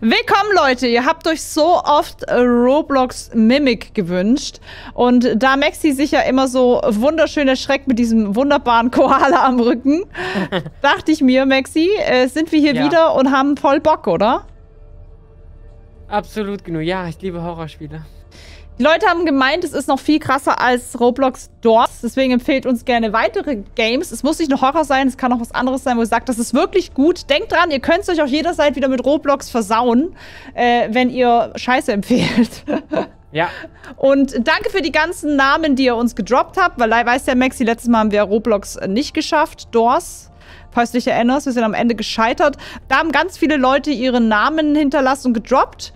Willkommen, Leute! Ihr habt euch so oft Roblox Mimic gewünscht. Und da Maxi sich ja immer so wunderschön erschreckt mit diesem wunderbaren Koala am Rücken, dachte ich mir, Maxi, sind wir hier wieder und haben voll Bock, oder? Absolut genug. Ja, ich liebe Horrorspiele. Die Leute haben gemeint, es ist noch viel krasser als Roblox Doors. Deswegen empfehlt uns gerne weitere Games. Es muss nicht nur Horror sein, es kann auch was anderes sein, wo ihr sagt, das ist wirklich gut. Denkt dran, ihr könnt es euch auch jederzeit wieder mit Roblox versauen, wenn ihr Scheiße empfehlt. Ja. Und danke für die ganzen Namen, die ihr uns gedroppt habt, weil weiß der Maxi, letztes Mal haben wir Roblox nicht geschafft. Doors, falls du dich erinnerst, wir sind am Ende gescheitert. Da haben ganz viele Leute ihre Namen hinterlassen und gedroppt.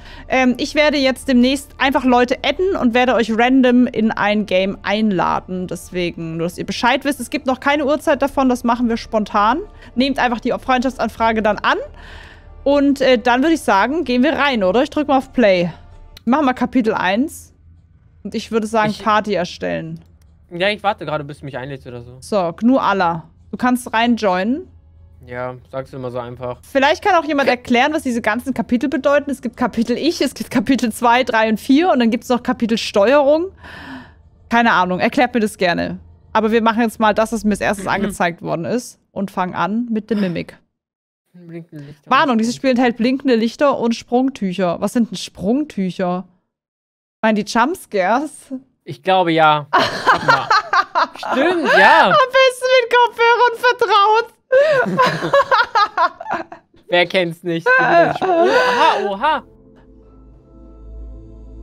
Ich werde jetzt demnächst einfach Leute adden und werde euch random in ein Game einladen. Deswegen, nur dass ihr Bescheid wisst, es gibt noch keine Uhrzeit davon, das machen wir spontan. Nehmt einfach die Freundschaftsanfrage dann an. Und dann würde ich sagen, gehen wir rein, oder? Ich drücke mal auf Play. Machen wir Kapitel 1. Und ich würde sagen, Party erstellen. Ja, ich warte gerade, bis du mich einlädst oder so. So, GNU Allah. Du kannst reinjoinen. Ja, sagst du immer so einfach. Vielleicht kann auch jemand erklären, was diese ganzen Kapitel bedeuten. Es gibt Kapitel Ich, es gibt Kapitel 2, 3 und 4 und dann gibt es noch Kapitel Steuerung. Keine Ahnung, erklärt mir das gerne. Aber wir machen jetzt mal das, was mir als erstes angezeigt worden ist und fangen an mit der Mimik. Warnung, dieses Spiel enthält blinkende Lichter und Sprungtücher. Was sind denn Sprungtücher? Meinen die Jumpscares? Ich glaube ja. Stimmt, ja. Am besten mit Kopfhörern vertraut. Wer kennt's nicht? Oha, oha.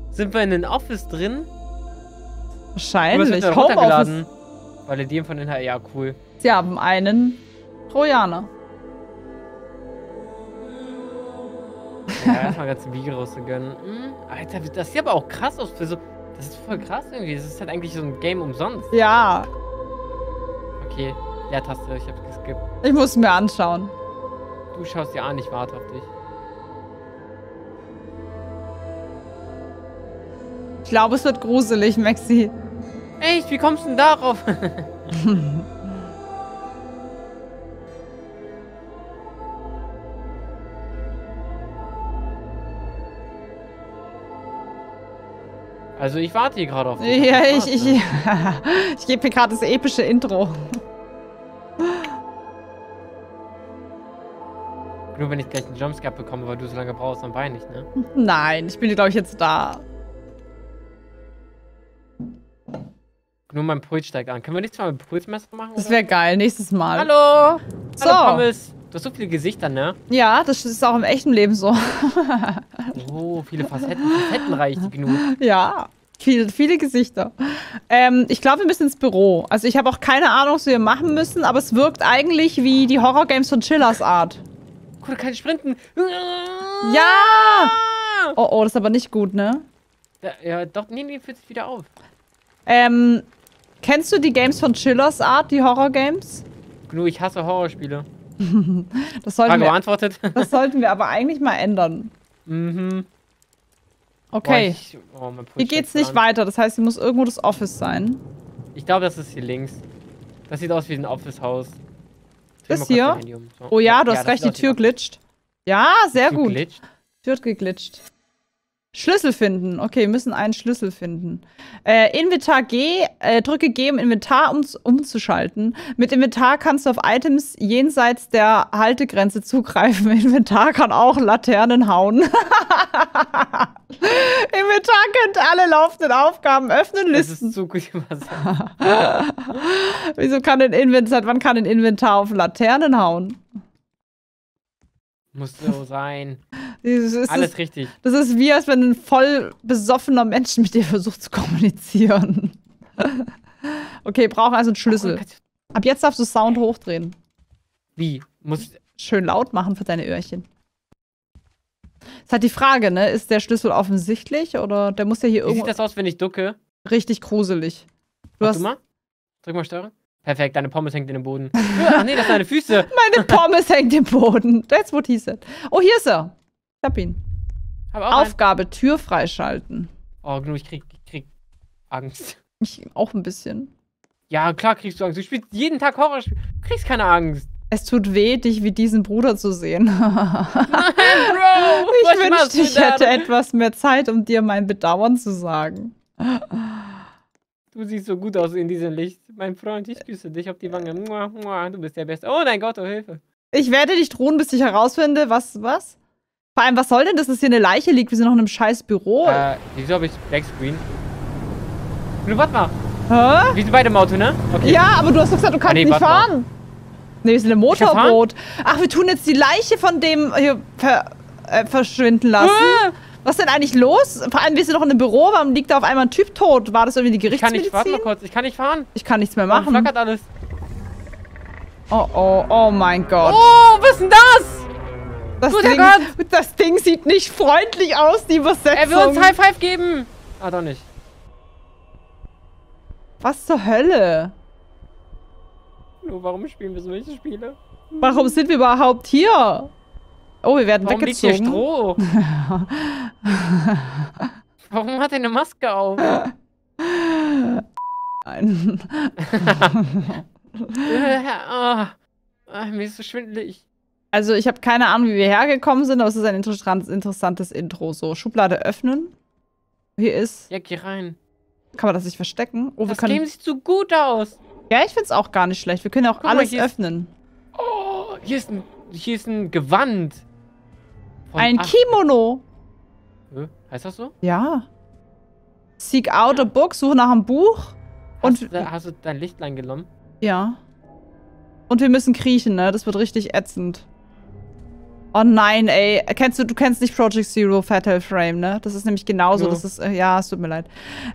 Sind wir in den Office drin? Wahrscheinlich. Homeoffice. Weil die von den ja, cool. Sie haben einen Trojaner. Ja, erstmal ganz ein Virus zu gönnen. Alter, das sieht aber auch krass aus für so. Das ist voll krass irgendwie. Das ist halt eigentlich so ein Game umsonst. Ja. Okay. Leertaste, ich hab's geskippt. Ich muss es mir anschauen. Du schaust dir an, ich warte auf dich. Ich glaube, es wird gruselig, Maxi. Echt? Wie kommst du denn darauf? Also ich warte hier gerade auf dich. Ja, ich gebe mir gerade das epische Intro. Nur wenn ich gleich einen Jumpscare bekomme, weil du so lange brauchst, dann weine ich, ne? Nein, ich bin, glaube ich, jetzt da. Nur mein Puls steigt an. Können wir nichts mal mit dem Pulsmesser machen? Das wäre geil, nächstes Mal. Hallo! So. Hallo, Pommes. Du hast so viele Gesichter, ne? Ja, das ist auch im echten Leben so. Oh, viele Facetten. Facettenreich genug. Ja, viele Gesichter. Ich glaube, wir müssen ins Büro. Also ich habe auch keine Ahnung, was wir machen müssen, aber es wirkt eigentlich wie die Horror-Games von Chillers Art. Guck, keine Sprinten. Ja! Oh, das ist aber nicht gut, ne? Ja, doch, nee, fühlt sich wieder auf. Kennst du die Games von Chillers Art, die Horror-Games? Genug, ich hasse Horrorspiele. Das sollten wir aber eigentlich mal ändern. Mhm. Okay. Hier geht's nicht weiter. Das heißt, hier muss irgendwo das Office sein. Ich glaube, das ist hier links. Das sieht aus wie ein Office-Haus. Das hier? So. Oh ja, du hast recht, die Tür glitscht. Ja, sehr gut. Tür geglitscht. Schlüssel finden. Okay, wir müssen einen Schlüssel finden. Inventar G. Drücke G im Inventar, um umzuschalten. Mit Inventar kannst du auf Items jenseits der Haltegrenze zugreifen. Inventar kann auch Laternen hauen. Inventar könnte alle laufenden Aufgaben öffnen, Listen. Das ist so gut gemacht. Wieso kann ein Inventar, wann kann ein Inventar auf Laternen hauen? Muss so sein. Alles richtig. Das ist wie, als wenn ein voll besoffener Mensch mit dir versucht zu kommunizieren. Okay, brauchen also einen Schlüssel. Ab jetzt darfst du Sound hochdrehen. Wie? Muss schön laut machen für deine Öhrchen. Ist halt die Frage, ne? Ist der Schlüssel offensichtlich oder der muss ja hier irgendwo... Wie sieht das aus, wenn ich ducke? Richtig gruselig. Warte mal. Drück mal Steuerung. Perfekt, deine Pommes hängt in den Boden. Ach nee, das sind deine Füße. Meine Pommes hängt im Boden. That's what he said. Oh, hier ist er. Ich hab ihn. Aufgabe, Tür freischalten. Oh, genug, ich krieg Angst. Ich auch ein bisschen. Ja, klar kriegst du Angst. Du spielst jeden Tag Horrorspiel. Du kriegst keine Angst. Es tut weh, dich wie diesen Bruder zu sehen. Nein, Bro! ich wünschte, ich hätte etwas mehr Zeit, um dir mein Bedauern zu sagen. Du siehst so gut aus in diesem Licht. Mein Freund, ich küsse dich auf die Wange. Du bist der Beste. Oh mein Gott, oh Hilfe. Ich werde dich drohen, bis ich herausfinde, was? Vor allem, was soll denn, dass es hier eine Leiche liegt? Wir sind noch in einem scheiß Büro. Wieso habe ich Blackscreen? Blue, warte mal. Hä? Wir sind beide im Auto, ne? Okay. Ja, aber du hast doch gesagt, du kannst nicht fahren. Ne, wir sind im Motorboot. Ach, wir tun jetzt die Leiche von dem hier verschwinden lassen. Was ist denn eigentlich los? Vor allem, wir sind noch in einem Büro, warum liegt da auf einmal ein Typ tot? War das irgendwie die Gerichtsmedizin? Warte mal kurz, ich kann nicht fahren. Ich kann nichts mehr machen. Oh, flackert alles. Oh, oh, oh mein Gott. Oh, was ist denn das? Das Ding sieht nicht freundlich aus, die Übersetzung. Er will uns High Five geben. Ah, doch nicht. Was zur Hölle? Warum spielen wir solche Spiele? Warum sind wir überhaupt hier? Oh, wir werden weggezogen. Warum liegt hier Stroh? Warum hat er eine Maske auf? Nein. Mir ist so schwindelig. Also, ich habe keine Ahnung, wie wir hergekommen sind, aber es ist ein interessantes Intro. So, Schublade öffnen. Hier ist... Ja, geh rein. Kann man das nicht verstecken? Oh, das Game sieht so gut aus. Ja, ich find's auch gar nicht schlecht. Wir können ja auch alles öffnen. Oh, hier ist ein Gewand. Ein Kimono. Heißt das so? Ja. Seek out a book, suche nach einem Buch. Hast du dein Lichtlein genommen? Ja. Und wir müssen kriechen, ne? Das wird richtig ätzend. Oh nein, ey. Du kennst nicht Project Zero Fatal Frame, ne? Das ist nämlich genauso. Ja. Das ist, ja, es tut mir leid.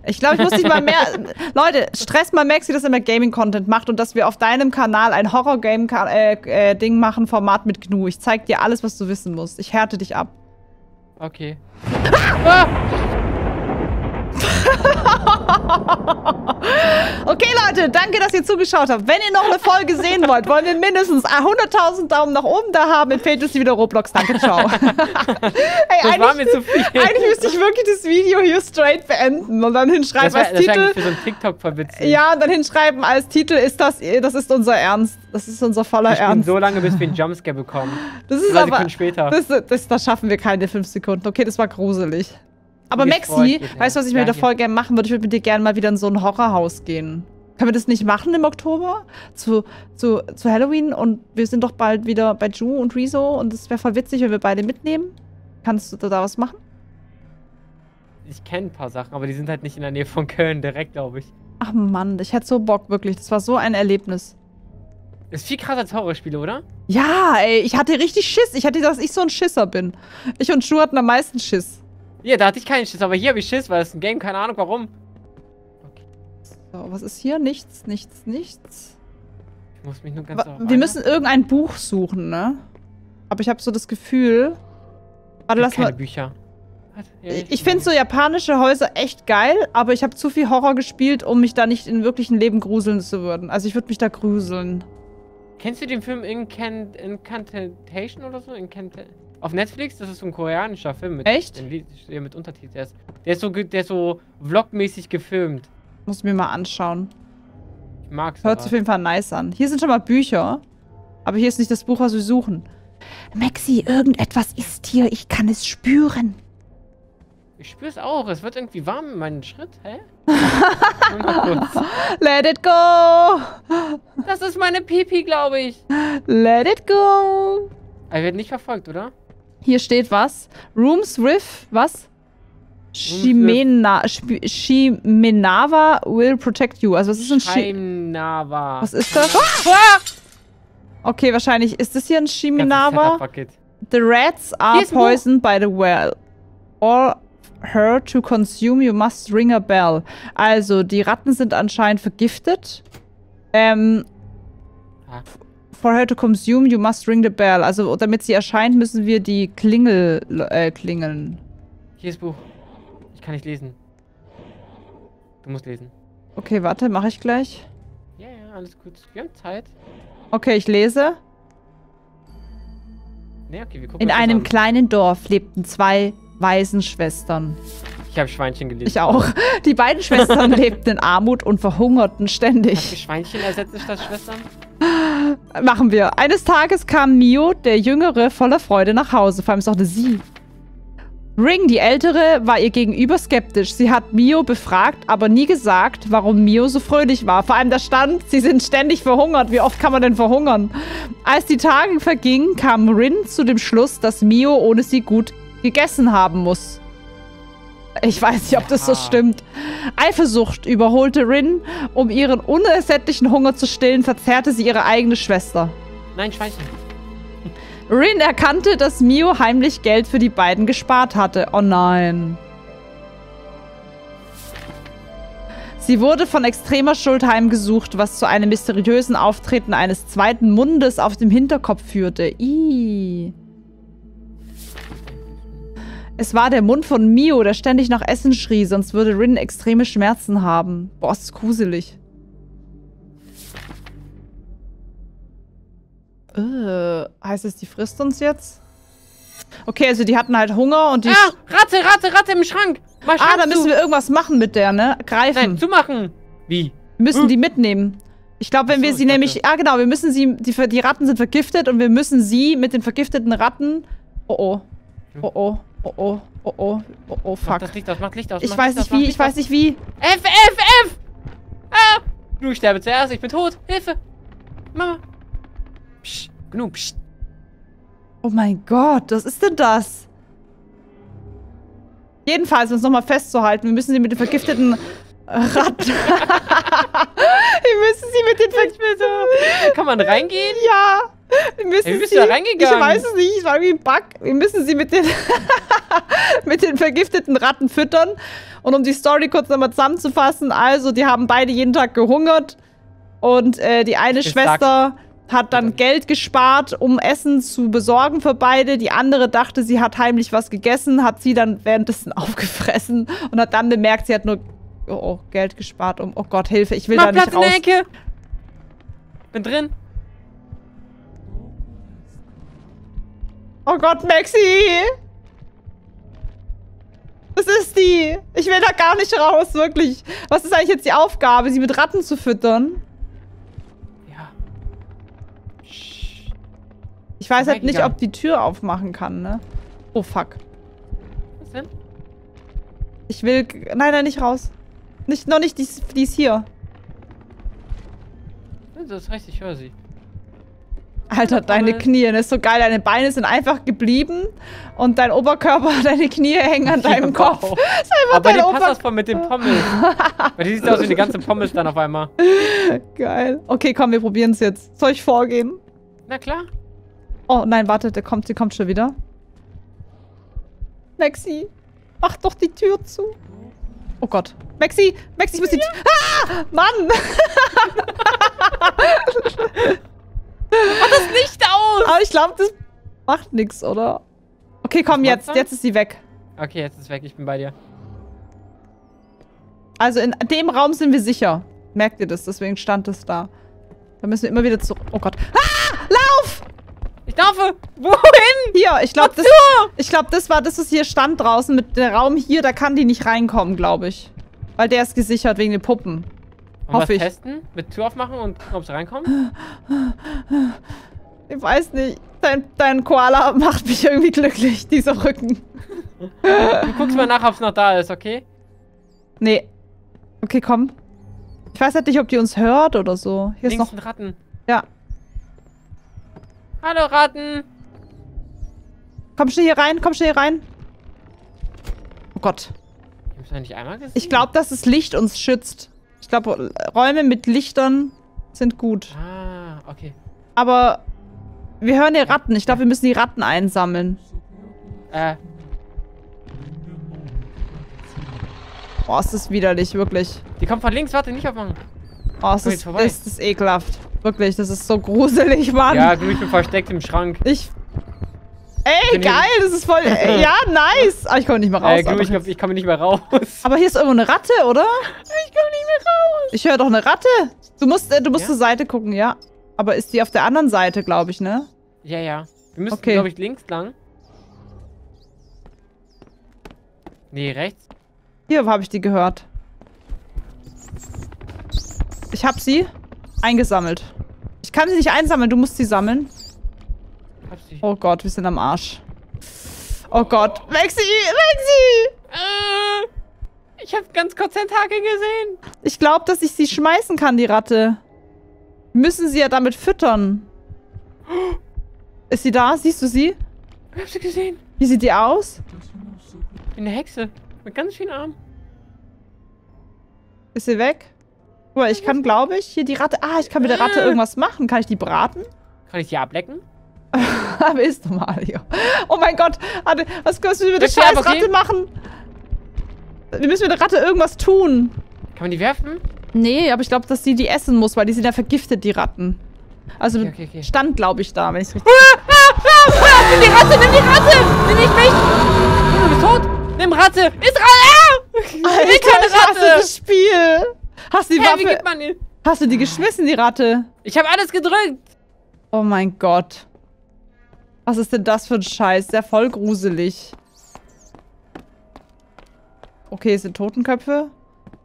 Ich glaube, ich muss nicht mal mehr... Leute, stress mal Max, wie das immer Gaming-Content macht und dass wir auf deinem Kanal ein Horror-Game-Ding machen, Format mit GNU. Ich zeig dir alles, was du wissen musst. Ich härte dich ab. Okay. Ah! Ah! Okay, Leute, danke, dass ihr zugeschaut habt. Wenn ihr noch eine Folge sehen wollt, wollen wir mindestens 100.000 Daumen nach oben da haben. Empfehlt es wieder Roblox. Danke, ciao. Ey, das war mir zu viel. Eigentlich müsste ich wirklich das Video hier straight beenden und dann hinschreiben als Titel. Das ist für so ein TikTok-Verwitzung. Ja, und dann hinschreiben als Titel, das ist unser Ernst. Das ist unser voller Ernst. So lange, bis wir einen Jumpscare bekommen. Das ist aber, später. Das schaffen wir keine 5 Sekunden. Okay, das war gruselig. Aber Maxi, weißt du, was ich mir da voll gerne machen würde? Ich würde mit dir gerne mal wieder in so ein Horrorhaus gehen. Können wir das nicht machen im Oktober? Zu Halloween? Und wir sind doch bald wieder bei Ju und Rezo. Und es wäre voll witzig, wenn wir beide mitnehmen. Kannst du da was machen? Ich kenne ein paar Sachen, aber die sind halt nicht in der Nähe von Köln direkt, glaube ich. Ach Mann, ich hätte so Bock, wirklich. Das war so ein Erlebnis. Ist viel krasser als Horrorspiele, oder? Ja, ey, ich hatte richtig Schiss. Ich hatte, dass ich so ein Schisser bin. Ich und Ju hatten am meisten Schiss. Ja, da hatte ich keinen Schiss, aber hier habe ich Schiss, weil es ein Game, keine Ahnung warum. Okay. So, was ist hier? Nichts, nichts, nichts. Ich muss mich nur ganz darauf einlassen. Müssen irgendein Buch suchen, ne? Aber ich habe so das Gefühl... Warte, lass mal... Bücher. Ich finde so japanische Häuser echt geil, aber ich habe zu viel Horror gespielt, um mich da nicht in wirklichen Leben gruseln zu würden. Also ich würde mich da gruseln. Kennst du den Film Incantation oder so? Auf Netflix, das ist so ein koreanischer Film. Echt? Mit Untertiteln. Der ist so vlogmäßig gefilmt. Muss ich mir mal anschauen. Ich mag's. Hört sich auf jeden Fall nice an. Hier sind schon mal Bücher. Aber hier ist nicht das Buch, was wir suchen. Maxi, irgendetwas ist hier. Ich kann es spüren. Ich spür's auch. Es wird irgendwie warm in meinem Schritt. Hä? Let it go. Das ist meine Pipi, glaube ich. Let it go. Er wird nicht verfolgt, oder? Hier steht was. Rooms with, was? Shimenawa will protect you. Also was ist ein Shimenawa? Was ist das? Ah! Okay, wahrscheinlich ist das hier ein Shimenawa. The rats are poisoned by the well. Or her to consume, you must ring a bell. Also, die Ratten sind anscheinend vergiftet. For her to consume, you must ring the bell. Also, damit sie erscheint, müssen wir die Klingel klingeln. Hier ist Buch. Ich kann nicht lesen. Du musst lesen. Okay, warte, mache ich gleich. Ja, ja, alles gut. Wir haben Zeit. Okay, ich lese. Nee, okay, wir gucken in einem kleinen Dorf lebten zwei Waisenschwestern. Ich habe Schweinchen gelesen. Ich auch. Die beiden Schwestern lebten in Armut und verhungerten ständig. Hast du Schweinchen ersetzt statt Schwestern? Machen wir. Eines Tages kam Mio, der Jüngere, voller Freude nach Hause. Vor allem ist auch eine Sie. Ring, die Ältere, war ihr gegenüber skeptisch. Sie hat Mio befragt, aber nie gesagt, warum Mio so fröhlich war. Vor allem da stand, sie sind ständig verhungert. Wie oft kann man denn verhungern? Als die Tage vergingen, kam Rin zu dem Schluss, dass Mio ohne sie gut gegessen haben muss. Ich weiß nicht, ob das so stimmt. Eifersucht überholte Rin. Um ihren unersättlichen Hunger zu stillen, verzehrte sie ihre eigene Schwester. Nein, scheiße. Rin erkannte, dass Mio heimlich Geld für die beiden gespart hatte. Oh nein. Sie wurde von extremer Schuld heimgesucht, was zu einem mysteriösen Auftreten eines zweiten Mundes auf dem Hinterkopf führte. Ih. Es war der Mund von Mio, der ständig nach Essen schrie, sonst würde Rin extreme Schmerzen haben. Boah, ist das gruselig. Heißt es, die frisst uns jetzt? Okay, also die hatten halt Hunger und die... Ah, Ratte, Ratte, Ratte im Schrank! Ah, da müssen wir irgendwas machen mit der, ne? Greifen. Nein, zumachen! Wie? Wir müssen die mitnehmen. Ich glaube, wenn wir sie nämlich... Ah, genau, wir müssen sie... Die Ratten sind vergiftet und wir müssen sie mit den vergifteten Ratten... Oh, oh. Oh, oh. Oh, oh. Oh, oh. Oh, oh, fuck. Macht Licht aus, macht Licht aus. Ich weiß nicht wie, ich weiß nicht wie. F, F, F! Ah! Du, ich sterbe zuerst, ich bin tot. Hilfe! Mama! Psst, genug, psst. Oh mein Gott, was ist denn das? Jedenfalls, um es nochmal festzuhalten, wir müssen sie mit den vergifteten Ratten... Wir müssen sie mit den vergifteten... Kann man reingehen? Ja! Wir müssen sie... da reingegangen? Ich weiß es nicht, ich war irgendwie ein Bug. Wir müssen sie mit den... mit den vergifteten Ratten füttern. Und um die Story kurz nochmal zusammenzufassen, also, die haben beide jeden Tag gehungert. Und die eine Schwester... hat dann Geld gespart, um Essen zu besorgen für beide. Die andere dachte, sie hat heimlich was gegessen, hat sie dann währenddessen aufgefressen und hat dann bemerkt, sie hat nur Geld gespart. Um, oh Gott, Hilfe, ich will da nicht raus. Mach Platz in der Ecke! Bin drin. Oh Gott, Maxi! Das ist die! Ich will da gar nicht raus, wirklich. Was ist eigentlich jetzt die Aufgabe, sie mit Ratten zu füttern? Ich weiß halt nicht, ob die Tür aufmachen kann, ne? Oh, fuck. Was denn? Ich will... Nein, nein, nicht raus. Nicht, noch nicht, die ist hier. Das heißt, ich höre sie. Alter, deine Knie, das ist so geil. Deine Beine sind einfach geblieben und dein Oberkörper, deine Knie hängen an deinem Kopf. Das ist einfach aber dein Oberkörper mit dem Pommes. Weil die sieht aus wie eine ganze Pommes dann auf einmal. Geil. Okay, komm, wir probieren es jetzt. Soll ich vorgehen? Na klar. Oh nein, warte, sie kommt schon wieder. Maxi, mach doch die Tür zu. Oh Gott. Maxi, Maxi, ich muss die Tür... Ah! Mann! Mach das Licht aus! Aber ich glaube, das macht nichts, oder? Okay, komm, jetzt ist sie weg. Okay, jetzt ist sie weg, ich bin bei dir. Also in dem Raum sind wir sicher. Merkt ihr das? Deswegen stand es da. Da müssen wir immer wieder zurück... Oh Gott. Ah! Lauf! Ich laufe! Wohin? Hier, ich glaube, das war das, was hier stand draußen. Mit dem Raum hier, da kann die nicht reinkommen, glaube ich. Weil der ist gesichert wegen den Puppen. Hoffe ich. Testen? Mit Tür aufmachen und ob sie reinkommen? Ich weiß nicht. Dein Koala macht mich irgendwie glücklich, dieser Rücken. Du guckst mal nach, ob es noch da ist, okay? Nee. Okay, komm. Ich weiß halt nicht, ob die uns hört oder so. Hier links ist noch ein Ratten. Ja. Hallo, Ratten! Komm schnell hier rein, komm schnell hier rein. Oh Gott. Hab's ja nicht einmal gesehen. Ich glaube, dass das Licht uns schützt. Ich glaube, Räume mit Lichtern sind gut. Ah, okay. Aber wir hören hier Ratten. Ich glaube, wir müssen die Ratten einsammeln. Oh, es ist widerlich, wirklich. Die kommen von links, warte, nicht aufmachen. Oh, es ist ekelhaft. Wirklich, das ist so gruselig, Mann. Ja, du, ich bin versteckt im Schrank. Ey, geil, das ist voll... Ja, nice. Aber ich komme nicht mehr raus. Ey, ich komme nicht mehr raus. Aber hier ist irgendwo eine Ratte, oder? Ich komme nicht mehr raus. Ich höre doch eine Ratte. Du musst zur Seite gucken, ja. Aber ist die auf der anderen Seite, glaube ich, ne? Ja, ja. Wir müssen, glaube ich, links lang. Nee, rechts. Hier habe ich die gehört. Ich habe sie... eingesammelt. Ich kann sie nicht einsammeln, du musst sie sammeln. Oh Gott, wir sind am Arsch. Oh Gott. Maxi! Maxi! Ich habe ganz kurz Tentakel gesehen. Ich glaube, dass ich sie schmeißen kann, die Ratte. Müssen sie ja damit füttern. Oh. Ist sie da? Siehst du sie? Ich hab sie gesehen. Wie sieht die aus? Eine Hexe. Mit ganz vielen Armen. Ist sie weg? Guck mal, ich kann, glaube ich, hier die Ratte... Ah, ich kann mit der Ratte irgendwas machen. Kann ich die braten? Kann ich die ablecken? Aber ist normal, ja. Oh mein Gott. Was müssen wir mit der scheiß Ratte machen? Wir müssen mit der Ratte irgendwas tun. Kann man die werfen? Nee, aber ich glaube, dass sie die essen muss, weil die sind ja vergiftet, die Ratten. Also okay. Stand, glaube ich, da, wenn ich es richtig... Nimm die Ratte, nimm die Ratte! Nimm nicht mich! Du bist tot! Nimm Ratte! Ist Ratte! Alter, ich kann Ratte! Ich hasse das Spiel! Hast du die Waffe... Wie gibt man die? Hast du die geschmissen, die Ratte? Ich habe alles gedrückt! Oh mein Gott. Was ist denn das für ein Scheiß? Sehr voll gruselig. Okay, es sind Totenköpfe.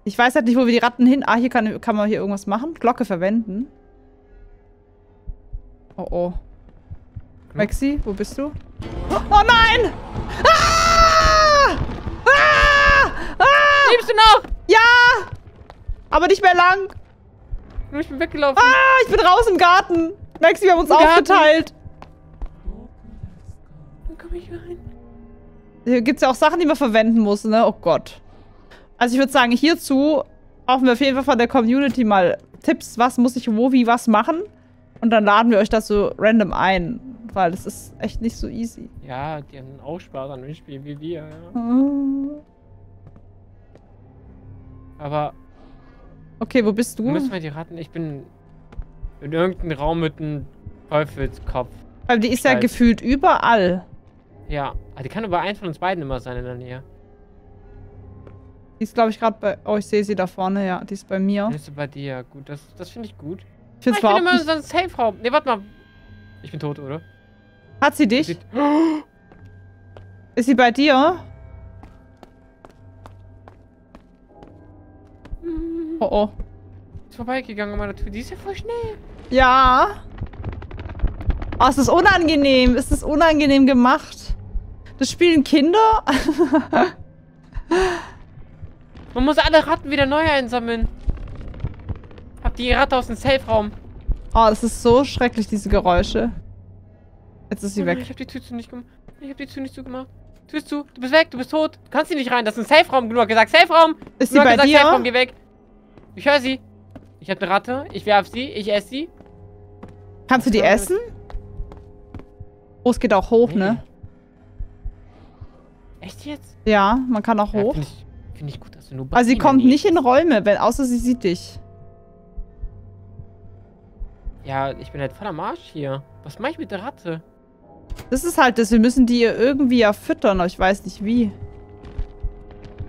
Ich weiß halt nicht, wo wir die Ratten hin... Ah, hier kann man hier irgendwas machen. Glocke verwenden. Oh, oh. Maxi, wo bist du? Oh nein! Ah! Ah! Ah! Lebst du noch? Ja! Aber nicht mehr lang. Ich bin weggelaufen. Ah, ich bin raus im Garten. Maxi, wir haben uns aufgeteilt. Dann komme ich rein. Hier gibt es ja auch Sachen, die man verwenden muss, ne? Oh Gott. Also ich würde sagen, hierzu brauchen wir auf jeden Fall von der Community mal Tipps. Was muss ich wo, wie, was machen? Und dann laden wir euch das so random ein. Weil das ist echt nicht so easy. Ja, die haben auch Spaß an dem Spiel wie wir. Ja. Aber... Okay, wo bist du? Müssen wir die Ratten... Ich bin in irgendeinem Raum mit einem Teufelskopf. Weil die ist ja gefühlt überall. Ja, aber die kann über einen von uns beiden immer sein in der Nähe. Die ist, glaube ich, gerade bei... Oh, ich sehe sie da vorne, ja. Die ist bei mir. Die ist bei dir, gut. Das finde ich gut. Ich bin immer in so einem Safe-Raum. Ne, warte mal. Ich bin tot, oder? Hat sie dich? Ist sie bei dir? Oh, oh. Ist vorbeigegangen an meiner Tür. Die ist ja voll schnell. Ja. Oh, es ist unangenehm. Es ist unangenehm gemacht. Das spielen Kinder? Man muss alle Ratten wieder neu einsammeln. Hab die Ratte aus dem Safe-Raum. Oh, das ist so schrecklich, diese Geräusche. Jetzt ist sie weg. Ich hab die Tür nicht zugemacht. Ich hab die Tür nicht zugemacht. Tür ist zu. Du bist weg, du bist tot. Du kannst hier nicht rein. Das ist ein Safe-Raum. Du hast gesagt, Safe-Raum. Ist sie bei dir? Safe-Raum, geh weg. Ich höre sie. Ich hab eine Ratte. Ich werf sie. Ich esse sie. Kannst du die essen? Oh, es geht auch hoch, ne? Echt jetzt? Ja, man kann auch hoch. Find ich gut, dass du nur bei mir Also sie kommt nicht in Räume, außer sie sieht dich. Ja, ich bin halt voll am Arsch hier. Was mache ich mit der Ratte? Das ist halt das. Wir müssen die irgendwie ja füttern, aber ich weiß nicht wie.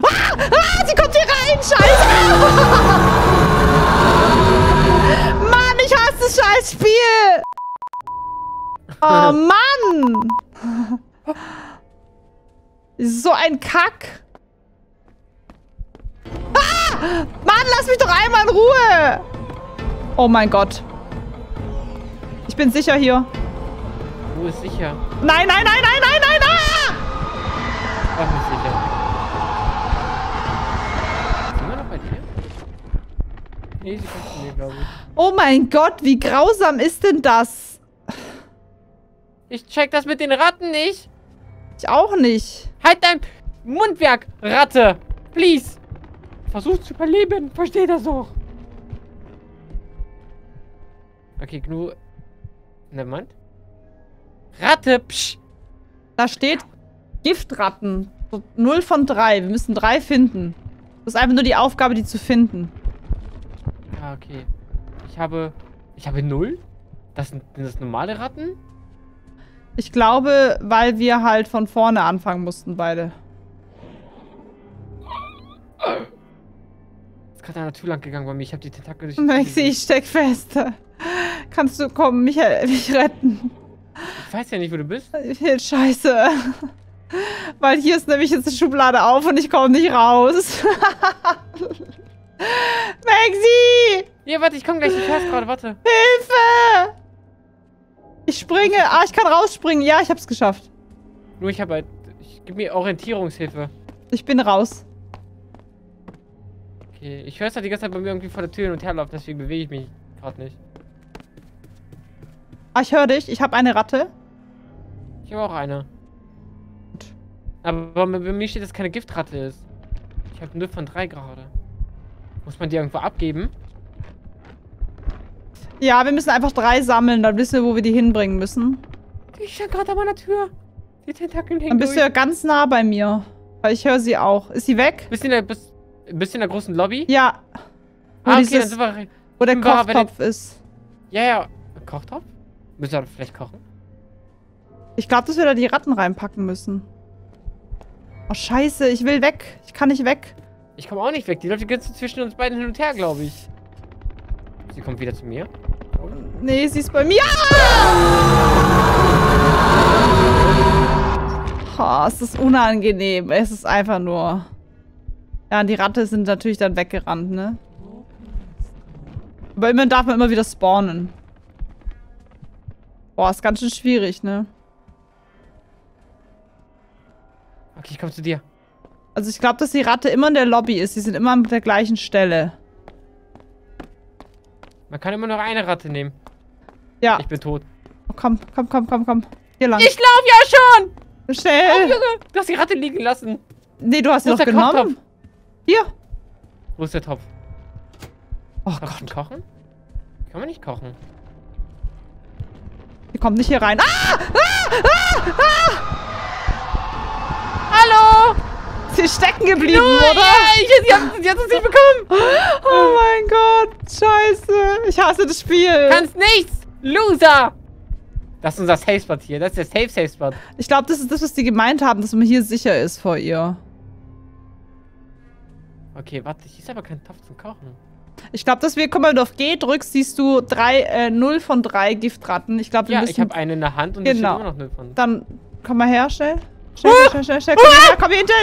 Ah! Ah! Sie kommt hier rein! Scheiße! Mann, ich hasse das Scheißspiel! Oh, Mann! So ein Kack! Ah! Mann, lass mich doch einmal in Ruhe! Oh mein Gott. Ich bin sicher hier. Wo ist sicher? Nein, nein, nein, nein, nein, nein, nein! Was ist sicher? Sind wir noch bei dir? Nee, sie kommt zu mir, glaube ich. Oh mein Gott, wie grausam ist denn das? Ich check das mit den Ratten nicht. Ich auch nicht. Halt dein Mundwerk, Ratte. Please. Versuch zu überleben. Versteh das doch. Okay, GNU. Niemand? Ratte, psch! Da steht Giftratten. 0 von 3. Wir müssen 3 finden. Das ist einfach nur die Aufgabe, die zu finden. Ja, okay. Ich habe 0? Das sind normale Ratten? Ich glaube, weil wir halt von vorne anfangen mussten, beide. Ist gerade an der Tür lang gegangen bei mir. Ich habe die Tentakel durch. Maxi, ich steck fest. Kannst du kommen, mich retten? Ich weiß ja nicht, wo du bist. Scheiße. Weil hier ist nämlich jetzt die Schublade auf und ich komme nicht raus. Maxi! Ja, warte, ich komme gleich. Ich hör's gerade, warte. Hilfe! Ich springe. Ah, ich kann rausspringen. Ja, ich hab's geschafft. Nur ich habe halt... Ich Gib mir Orientierungshilfe. Ich bin raus. Okay, ich höre es halt die ganze Zeit bei mir irgendwie vor der Tür hin und her laufen, deswegen bewege ich mich gerade nicht. Ah, ich höre dich. Ich habe eine Ratte. Ich habe auch eine. Gut. Aber bei mir steht, dass keine Giftratte ist. Ich habe 0 von 3 gerade. Muss man die irgendwo abgeben? Ja, wir müssen einfach 3 sammeln, dann wissen wir, wo wir die hinbringen müssen. Ich stand gerade an meiner Tür. Die Tentakel hängen. Dann bist du ja ganz nah bei mir. Weil ich höre sie auch. Ist sie weg? Bist du in der großen Lobby? Ja. Wo okay, dieses, dann sind wir, wo der Kochtopf ist. Ja, ja. Kochtopf? Müssen wir vielleicht kochen? Ich glaube, dass wir da die Ratten reinpacken müssen. Oh, scheiße. Ich will weg. Ich kann nicht weg. Ich komme auch nicht weg. Die Leute gehen zwischen uns beiden hin und her, glaube ich. Sie kommt wieder zu mir. Oh. Nee, sie ist bei mir. Oh, es ist unangenehm. Es ist einfach nur... Ja, die Ratte sind natürlich dann weggerannt, ne? Aber immerhin darf man immer wieder spawnen. Boah, ist ganz schön schwierig, ne? Okay, ich komme zu dir. Also ich glaube, dass die Ratte immer in der Lobby ist. Die sind immer an der gleichen Stelle. Man kann immer noch eine Ratte nehmen. Ja. Ich bin tot. Oh, komm. Hier lang. Ich lauf ja schon! Schnell! Oh, Junge, du hast die Ratte liegen lassen. Nee, du hast sie doch genommen. Kochtopf? Hier. Wo ist der Topf? Oh Gott. Kochen? Kann man nicht kochen. Die kommt nicht hier rein. Ah! Ah! Ah! Ah! Hallo! Sie ist stecken geblieben, oder? Yeah, sie hat uns nicht bekommen. Oh mein Gott. Scheiße. Ich hasse das Spiel. Kannst nichts. Loser. Das ist unser Safe Spot hier. Das ist der Safe Spot. Ich glaube, das ist das, was die gemeint haben, dass man hier sicher ist vor ihr. Okay, warte, hier ist aber kein Topf zum Kochen. Ich glaube, dass wir, guck mal, wenn du auf G drückst, siehst du 0 von 3 Giftratten. Ich glaube, wir müssen... Ja, ich habe eine in der Hand und genau. Ich immer noch 0 von... Dann komm mal her, schnell. Schnell. Komm hier, hinter.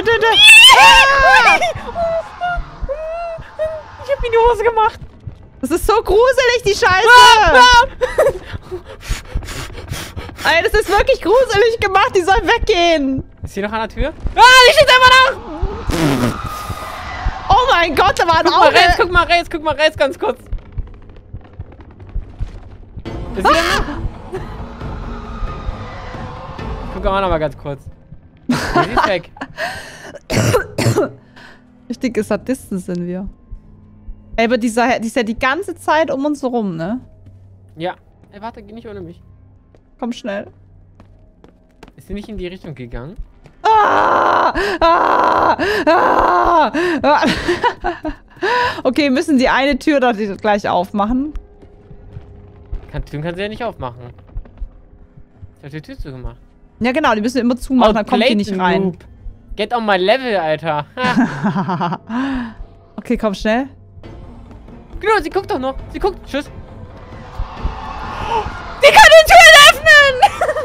Ich hab mir die Hose gemacht. Das ist so gruselig, die Scheiße. Ey, das ist wirklich gruselig gemacht. Die soll weggehen. Ist hier noch an der Tür? Ah, die steht einfach noch. Oh mein Gott, da war ein Auge. Guck mal rechts, ganz kurz. Ist hier? Guck mal nochmal ganz kurz. Sie ist weg. Richtige Sadisten sind wir. Ey, aber die ist ja die ganze Zeit um uns rum, ne? Ja. Ey, warte, geh nicht ohne mich. Komm schnell. Ist sie nicht in die Richtung gegangen? Okay, müssen die eine Tür da gleich aufmachen? Türen kann sie ja nicht aufmachen. Ich hab die Tür zugemacht. Ja genau, die müssen wir immer zumachen, dann kommt die nicht rein. Get on my level, Alter. Okay, komm schnell. Genau, sie guckt doch noch. Sie guckt. Tschüss. Die kann die Tür öffnen!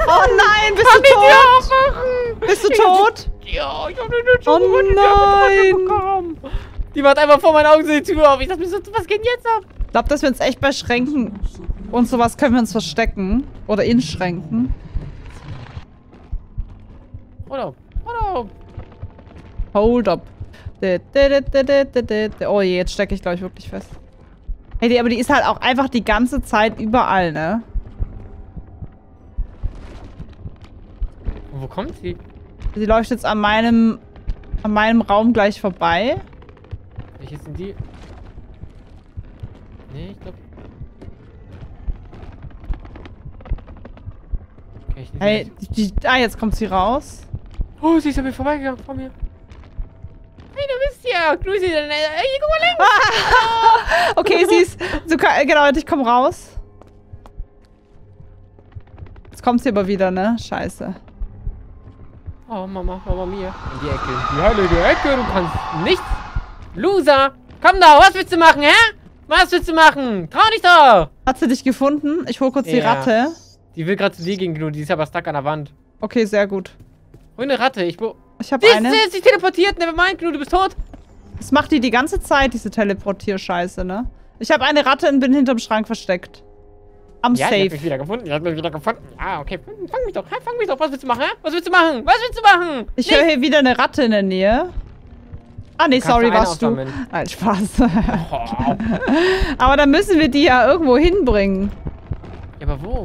Oh nein, bist du tot? Bist du tot? Ja, ich hab nur eine Tür bekommen. Die macht einfach vor meinen Augen so die Tür auf. Ich dachte mir so, was geht jetzt ab? Ich glaube, dass wir uns echt bei Schränken und sowas können wir uns verstecken. Oder in Schränken. Hold up. Oh je, jetzt stecke ich, glaube ich, wirklich fest. Hey, aber die ist halt auch einfach die ganze Zeit überall, ne? Wo kommt sie? Sie läuft jetzt an meinem Raum gleich vorbei. Welche sind die? Nee, ich glaube... Okay, hey, jetzt kommt sie raus. Oh, sie ist an mir vorbeigegangen, vor mir. Hey, du bist ja. Grüß dich. Hey, guck mal links. Okay, sie ist... Genau, ich komm raus. Jetzt kommt sie aber wieder, ne? Scheiße. Oh, Mama mia. In die Ecke. Die heilige Ecke, du kannst nichts. Loser! Komm da, was willst du machen, hä? Was willst du machen? Trau dich doch! Hat sie dich gefunden? Ich hol kurz die Ratte. Die will gerade zu dir gehen, die ist aber stuck an der Wand. Okay, sehr gut. Und eine Ratte, ich hab eine. Sie ist sich teleportiert, nevermind, Gnu, du bist tot. Das macht die ganze Zeit, diese Teleportier-Scheiße, ne? Ich habe eine Ratte und bin hinterm Schrank versteckt. am Safe. Ja, ich hab mich wieder gefunden. Ah, okay. Fang mich doch. Was willst du machen? Was willst du machen? Ich höre hier wieder eine Ratte in der Nähe. Ah, nee, sorry, warst du. Nein, Spaß. Oh. Aber dann müssen wir die ja irgendwo hinbringen. Ja, aber wo?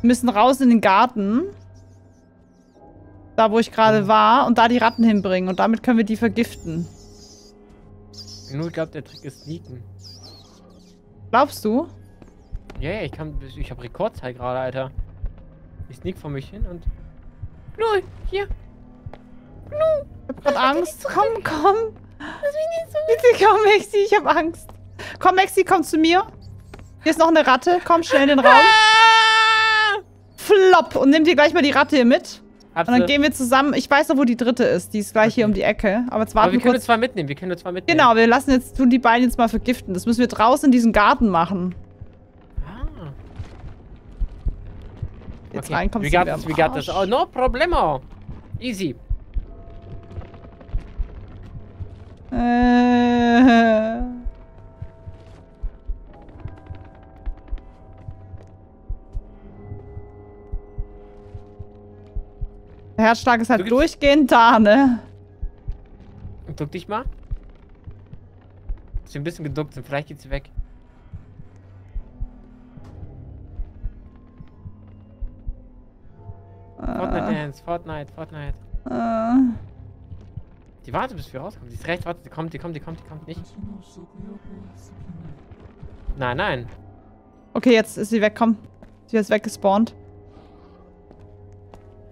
Wir müssen raus in den Garten. Da, wo ich gerade war. Und da die Ratten hinbringen. Und damit können wir die vergiften. Nur, ich glaube, der Trick ist sneaken. Glaubst du? Ja, yeah, ich habe Rekordzeit gerade, Alter. Ich sneak vor mich hin und... Null, hier. Null. Ich hab grad Angst. Komm. Bitte komm, Mexi, ich hab Angst. Komm, Mexi, komm zu mir. Hier ist noch eine Ratte. Komm, schnell in den Raum. Flop. Und nimm dir gleich mal die Ratte hier mit. Und dann gehen wir zusammen. Ich weiß noch, wo die dritte ist. Die ist gleich hier um die Ecke. Aber jetzt warten wir kurz. Wir können jetzt zwei mitnehmen. Genau, wir lassen jetzt, tun die beiden jetzt mal vergiften. Das müssen wir draußen in diesem Garten machen. Ah. Jetzt okay. Rein kommst du wieder am Arsch. We got this. Oh, no problemo. Easy. Der Herzschlag ist halt durchgehend da, ne? Duck dich mal. Dass wir ein bisschen geduckt sind, vielleicht geht's weg. Fortnite. Die wartet, bis wir rauskommen. Die ist rechts, wartet, die kommt nicht. Nein. Okay, jetzt ist sie weg, komm. Sie ist weggespawnt.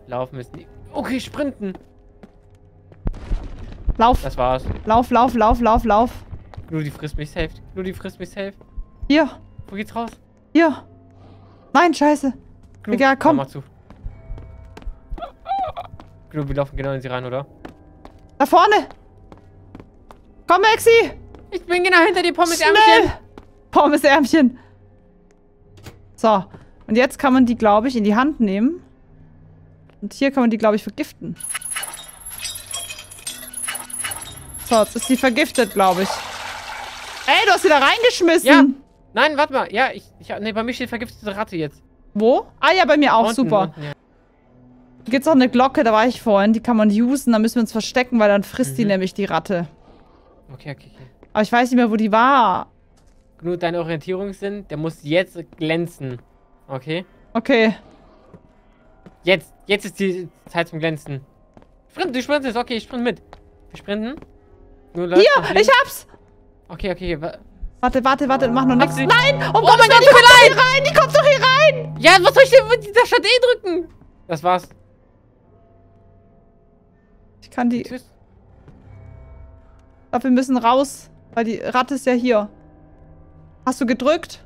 Laufen müssen. Okay, sprinten. Lauf. Das war's. Lauf. Nur die frisst mich safe. Hier. Wo geht's raus? Hier. Nein, scheiße. Gnu. Egal, komm. Mach zu. Gnu, wir laufen genau in sie rein, oder? Da vorne. Komm, Mexi. Ich bin genau hinter dir, Pommes-Ärmchen. So. Und jetzt kann man die, glaube ich, in die Hand nehmen. Und hier kann man die, glaube ich, vergiften. So, jetzt ist sie vergiftet, glaube ich. Ey, du hast sie da reingeschmissen. Ja. Nein, warte mal. Ja, nee, bei mir steht vergiftete Ratte jetzt. Wo? Ah ja, bei mir auch. Unten, super. Unten, ja. Da gibt es auch eine Glocke, da war ich vorhin. Die kann man usen, da müssen wir uns verstecken, weil dann frisst die nämlich die Ratte. Okay. Aber ich weiß nicht mehr, wo die war. Nur dein Orientierungssinn, der muss jetzt glänzen. Okay. Jetzt ist die Zeit zum Glänzen. Du sprintest, okay, ich sprint mit. Wir sprinten. Nur hier, ich hab's! Okay. Warte, mach noch nichts. Nein! Oh mein Gott, die kommt doch hier rein! Ja, was soll ich denn mit dieser Stadt drücken? Das war's. Ich kann die... Tschüss. Ich glaube, wir müssen raus, weil die Ratte ist ja hier. Hast du gedrückt?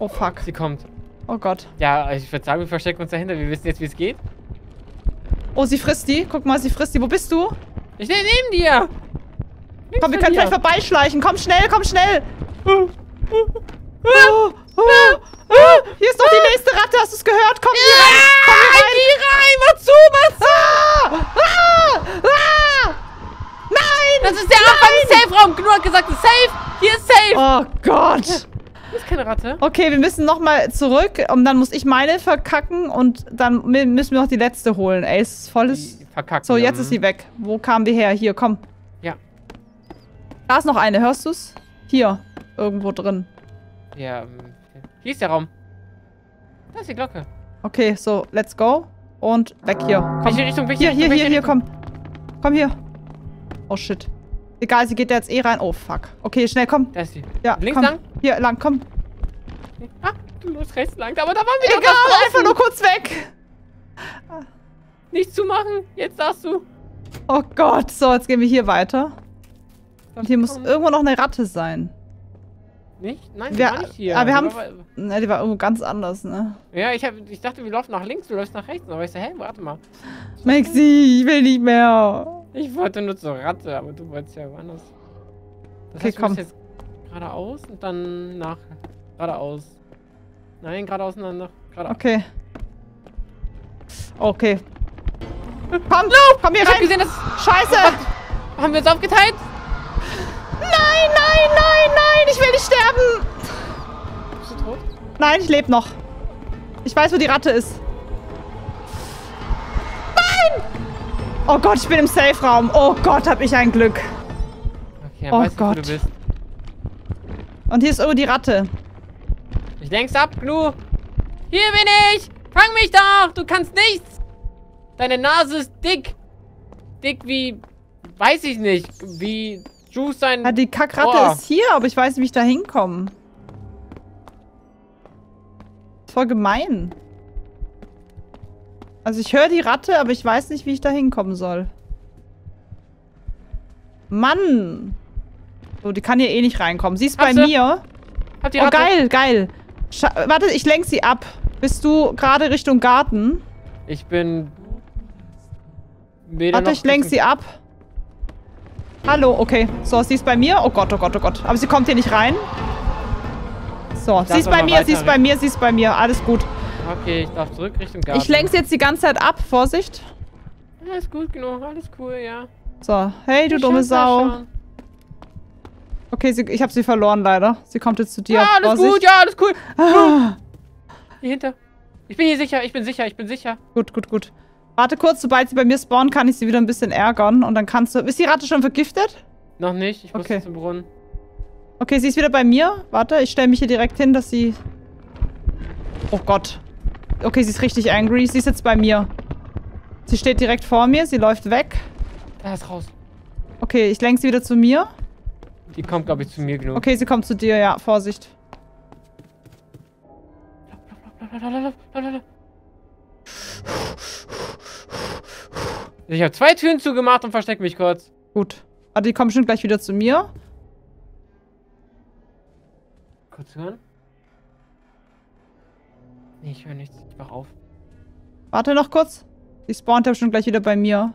Oh, fuck. Sie kommt. Oh Gott. Ja, ich würde sagen, wir verstecken uns dahinter. Wir wissen jetzt, wie es geht. Oh, sie frisst die. Guck mal, sie frisst die. Wo bist du? Ich stehe neben dir. Komm, wir können vielleicht vorbeischleichen. Komm schnell. Hier ist doch die nächste Ratte. Hast du es gehört? Komm hier rein. Mach zu. Nein. Das ist der Anfang-Safe-Raum. Gnu hat gesagt, es ist safe. Hier ist safe. Oh Gott. Das ist keine Ratte. Okay, wir müssen nochmal zurück und dann muss ich meine verkacken und dann müssen wir noch die letzte holen. Ey, es ist volles... Verkacken. So, jetzt ist sie weg. Wo kamen wir her? Hier, komm. Ja. Da ist noch eine, hörst du's? Hier, irgendwo drin. Ja, hier ist der Raum. Da ist die Glocke. Okay, so, let's go. Und weg hier. Komm. Hier, Richtung. Komm hier. Oh, shit. Egal, sie geht da jetzt eh rein. Oh, fuck. Okay, schnell, komm. Da ist sie. Ja, Links lang? Hier, lang, komm. Ah, du musst rechts lang. Aber da waren wir doch draußen. Einfach nur kurz weg. Nicht zumachen. Jetzt darfst du. Oh Gott. So, jetzt gehen wir hier weiter. Und hier muss irgendwo noch eine Ratte sein. Nicht? Nein, die war nicht hier. Aber wir haben... Ne, die war irgendwo ganz anders, ne? Ja, ich dachte, wir laufen nach links, du läufst nach rechts. Aber ich so, hey, warte mal. Mexi, ich will nicht mehr. Ich wollte nur zur Ratte, aber du wolltest ja woanders. Das heißt, komm. Du musst jetzt geradeaus und dann nach... Geradeaus. Nein, geradeaus und dann nach... Geradeaus. Okay. Komm hier rein! Ich hab gesehen, dass... Scheiße! Oh, haben wir uns aufgeteilt? Nein! Ich will nicht sterben! Bist du tot? Nein, ich lebe noch. Ich weiß, wo die Ratte ist. Nein! Oh Gott, ich bin im Safe-Raum. Oh Gott, hab ich ein Glück. Okay, oh Gott. Wo du bist. Und hier ist irgendwo die Ratte. Ich lenk's ab, Gnu. Hier bin ich! Fang mich doch! Du kannst nichts! Deine Nase ist dick. Dick wie... Weiß ich nicht. Wie... Juice sein... Ja, die Kackratte ist hier, aber ich weiß nicht, wie ich da hinkomme. Voll gemein. Also ich höre die Ratte, aber ich weiß nicht, wie ich da hinkommen soll. Mann! So, die kann hier eh nicht reinkommen. Sie ist bei mir. Hab die Ratte. Oh, geil, geil. Warte, ich lenk sie ab. Bist du gerade Richtung Garten? Ich bin... Warte, ich lenk sie ab. Hallo, okay. So, sie ist bei mir. Oh Gott, oh Gott, oh Gott. Aber sie kommt hier nicht rein. So, sie ist bei mir, sie ist bei mir, sie ist bei mir. Alles gut. Okay, ich darf zurück Richtung Garten. Ich lenk's jetzt die ganze Zeit ab. Vorsicht. Alles gut genug, alles cool, ja. So, hey, du dumme Sau. Okay, ich habe sie verloren leider. Sie kommt jetzt zu dir. Ja, alles gut, ja, alles cool. Ah. Hier hinter. Ich bin hier sicher, ich bin sicher, ich bin sicher. Gut, gut, gut. Warte kurz, sobald sie bei mir spawnen, kann ich sie wieder ein bisschen ärgern. Und dann kannst du... Ist die Ratte schon vergiftet? Noch nicht, ich muss zum Brunnen. Okay, sie ist wieder bei mir. Warte, ich stelle mich hier direkt hin, dass sie... Oh Gott. Okay, sie ist richtig angry. Sie ist jetzt bei mir. Sie steht direkt vor mir, sie läuft weg. Da ist raus. Okay, ich lenke sie wieder zu mir. Die kommt, glaube ich, zu mir genug. Okay, sie kommt zu dir, ja. Vorsicht. Ich habe zwei Türen zugemacht und verstecke mich kurz. Gut. Also die kommen schon gleich wieder zu mir. Kurz hören. Nee, ich höre nichts. Ich wach auf. Warte noch kurz. Die spawnt ja schon gleich wieder bei mir.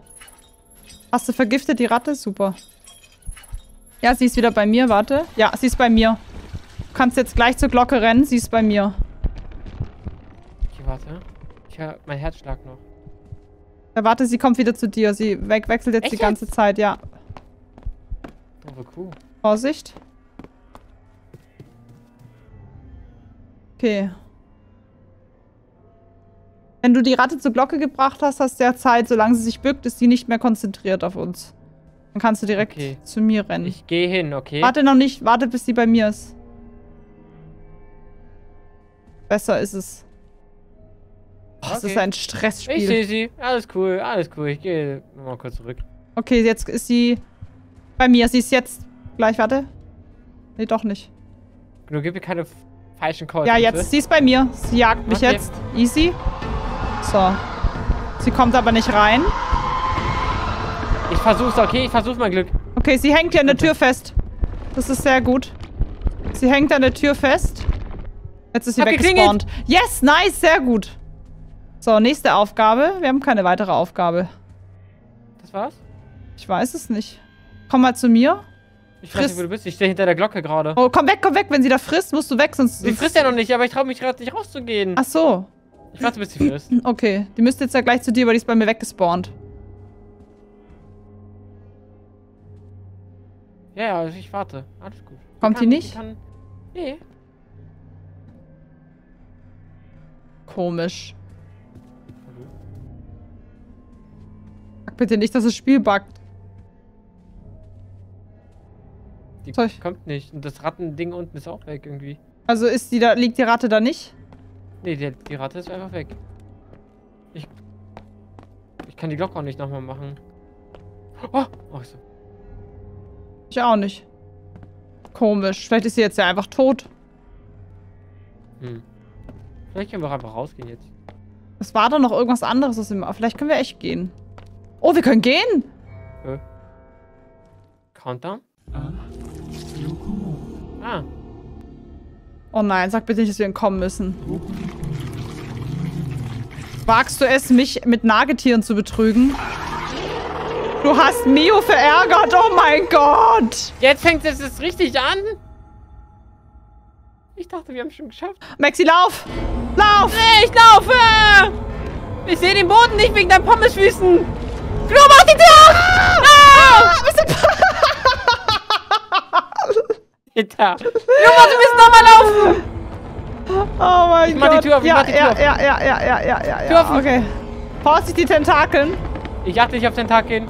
Hast du vergiftet die Ratte? Super. Ja, sie ist wieder bei mir. Warte. Ja, sie ist bei mir. Du kannst jetzt gleich zur Glocke rennen. Sie ist bei mir. Okay, warte. Ich höre mein Herzschlag noch. Ja, warte, sie kommt wieder zu dir. Sie wechselt jetzt die ganze Zeit, ja. Oh, cool. Vorsicht. Okay. Wenn du die Ratte zur Glocke gebracht hast, hast du ja Zeit. Solange sie sich bückt, ist sie nicht mehr konzentriert auf uns. Dann kannst du direkt zu mir rennen. Ich gehe hin, okay. Warte noch nicht. Warte, bis sie bei mir ist. Besser ist es. Okay. Das ist ein Stressspiel. Ich sehe sie. Alles cool, alles cool. Ich gehe nochmal kurz zurück. Okay, jetzt ist sie bei mir. Sie ist jetzt gleich, warte. Nee, doch nicht. Nur gib mir keine falschen Calls. Ja, jetzt. Sie ist bei mir. Sie jagt mich jetzt. Easy. So. Sie kommt aber nicht rein. Ich versuch's, okay? Ich versuch's mein Glück. Okay, sie hängt hier an der Tür fest. Das ist sehr gut. Sie hängt an der Tür fest. Jetzt ist sie weggespawnt. Yes, nice, sehr gut. So, nächste Aufgabe. Wir haben keine weitere Aufgabe. Das war's? Ich weiß es nicht. Komm mal zu mir. Ich weiß nicht, wo du bist. Ich stehe hinter der Glocke gerade. Oh, komm weg. Wenn sie da frisst, musst du weg, sonst... Sie frisst ja noch nicht, aber ich traue mich gerade nicht rauszugehen. Ach so. Ich warte, bis sie frisst. Okay, die müsste jetzt ja gleich zu dir, weil die ist bei mir weggespawnt. Ja, also ich warte. Alles gut. Kommt die nicht? Nee. Komisch. Bitte nicht, dass das Spiel buggt. Die kommt nicht. Und das Rattending unten ist auch weg irgendwie. Also ist die da, liegt die Ratte da nicht? Nee, die Ratte ist einfach weg. Ich kann die Glocke auch nicht nochmal machen. Oh, so. Ich auch nicht. Komisch. Vielleicht ist sie jetzt ja einfach tot. Hm. Vielleicht können wir auch einfach rausgehen jetzt. Es war doch noch irgendwas anderes, was immer. Vielleicht können wir echt gehen. Oh, wir können gehen! Countdown? Ah. Oh nein, sag bitte nicht, dass wir entkommen müssen. Wagst du es, mich mit Nagetieren zu betrügen? Du hast Mio verärgert, oh mein Gott! Jetzt fängt es jetzt richtig an? Ich dachte, wir haben es schon geschafft. Maxi, lauf! Lauf! Ich laufe! Ich sehe den Boden nicht wegen deinen Pommesfüßen! Gnu, mach die Tür! Hinter. Gnu, du musst nochmal laufen! Oh mein Gott. Mach die Tür auf, ja. Tür offen. Okay. Vorsicht, die Tentakeln. Ich achte nicht auf Tentakeln.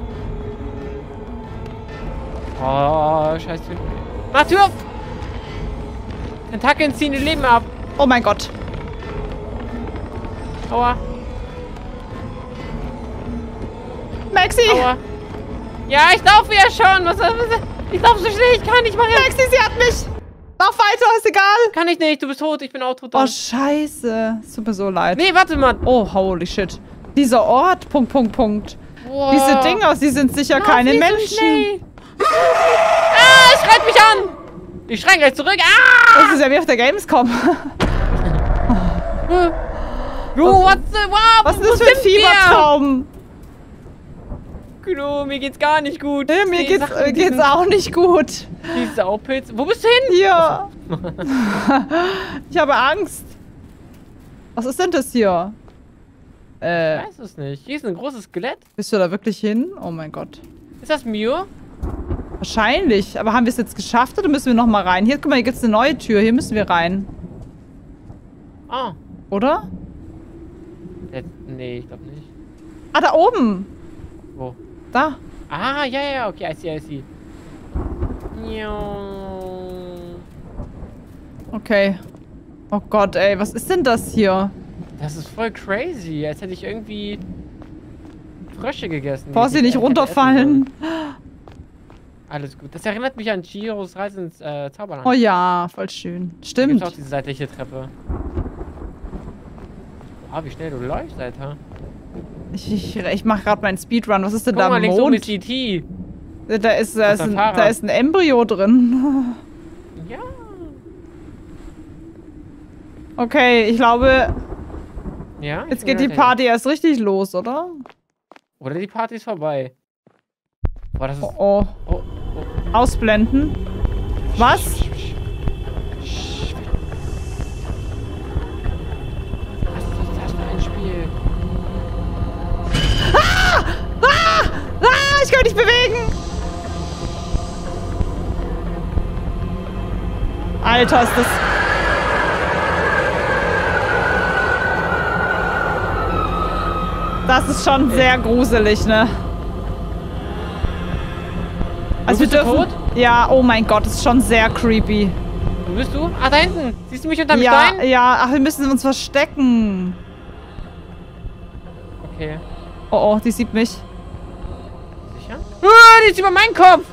Oh, scheiß Tür. Mach Tür auf. Tentakeln ziehen die Leben ab. Oh mein Gott. Aua. Maxi. Aua. Ja, ich laufe ja schon. Was? Ich laufe so schnell, ich kann nicht machen. Maxi, sie hat mich. Lauf weiter, ist egal. Kann ich nicht, du bist tot, ich bin auch tot. Oh, scheiße. Es tut mir so leid. Nee, warte mal. Oh, holy shit. Dieser Ort, .. Wow. Diese Dinger, sie sind sicher keine Menschen. So ah, es schreit mich an. Ich schreie gleich zurück. Ah! Das ist ja wie auf der Gamescom. Was ist das für ein Fiebertraum? Genau, mir geht's gar nicht gut. Nee, mir geht's auch nicht gut. Die Saupilz. Wo bist du hin? Hier. Ich habe Angst. Was ist denn das hier? Ich weiß es nicht. Hier ist ein großes Skelett. Bist du da wirklich hin? Oh mein Gott. Ist das Mio? Wahrscheinlich. Aber haben wir es jetzt geschafft oder müssen wir nochmal rein? Hier, guck mal, hier gibt's eine neue Tür. Hier müssen wir rein. Ah. Oder? Nee, ich glaube nicht. Ah, da oben. Wo? Da. Ah, ja, ja, okay, I see. Okay. Oh Gott, ey, was ist denn das hier? Das ist voll crazy, als hätte ich irgendwie Frösche gegessen. Vorsicht, nicht runterfallen. Alles gut. Das erinnert mich an Chiros Reisen ins Zauberland. Oh ja, voll schön. Stimmt. Da gibt's auch diese seitliche Treppe. Wow, wie schnell du läufst, Alter. Ich mache gerade meinen Speedrun. Was ist denn da im Mond? Da ist ein Embryo drin. Ja. Okay, ich glaube... Ja? Jetzt geht die Party erst richtig los, oder? Oder die Party ist vorbei. Boah, das ist... Oh. Ausblenden. Was? Ich kann mich nicht bewegen! Alter, ist das... Das ist schon sehr gruselig, ne? Also wir dürfen... Tot? Ja, oh mein Gott, das ist schon sehr creepy. Wo bist du? Ah, da hinten! Siehst du mich unter dem Stein? Ja, ach, wir müssen uns verstecken. Okay. Oh, die sieht mich. Die ist über meinen Kopf!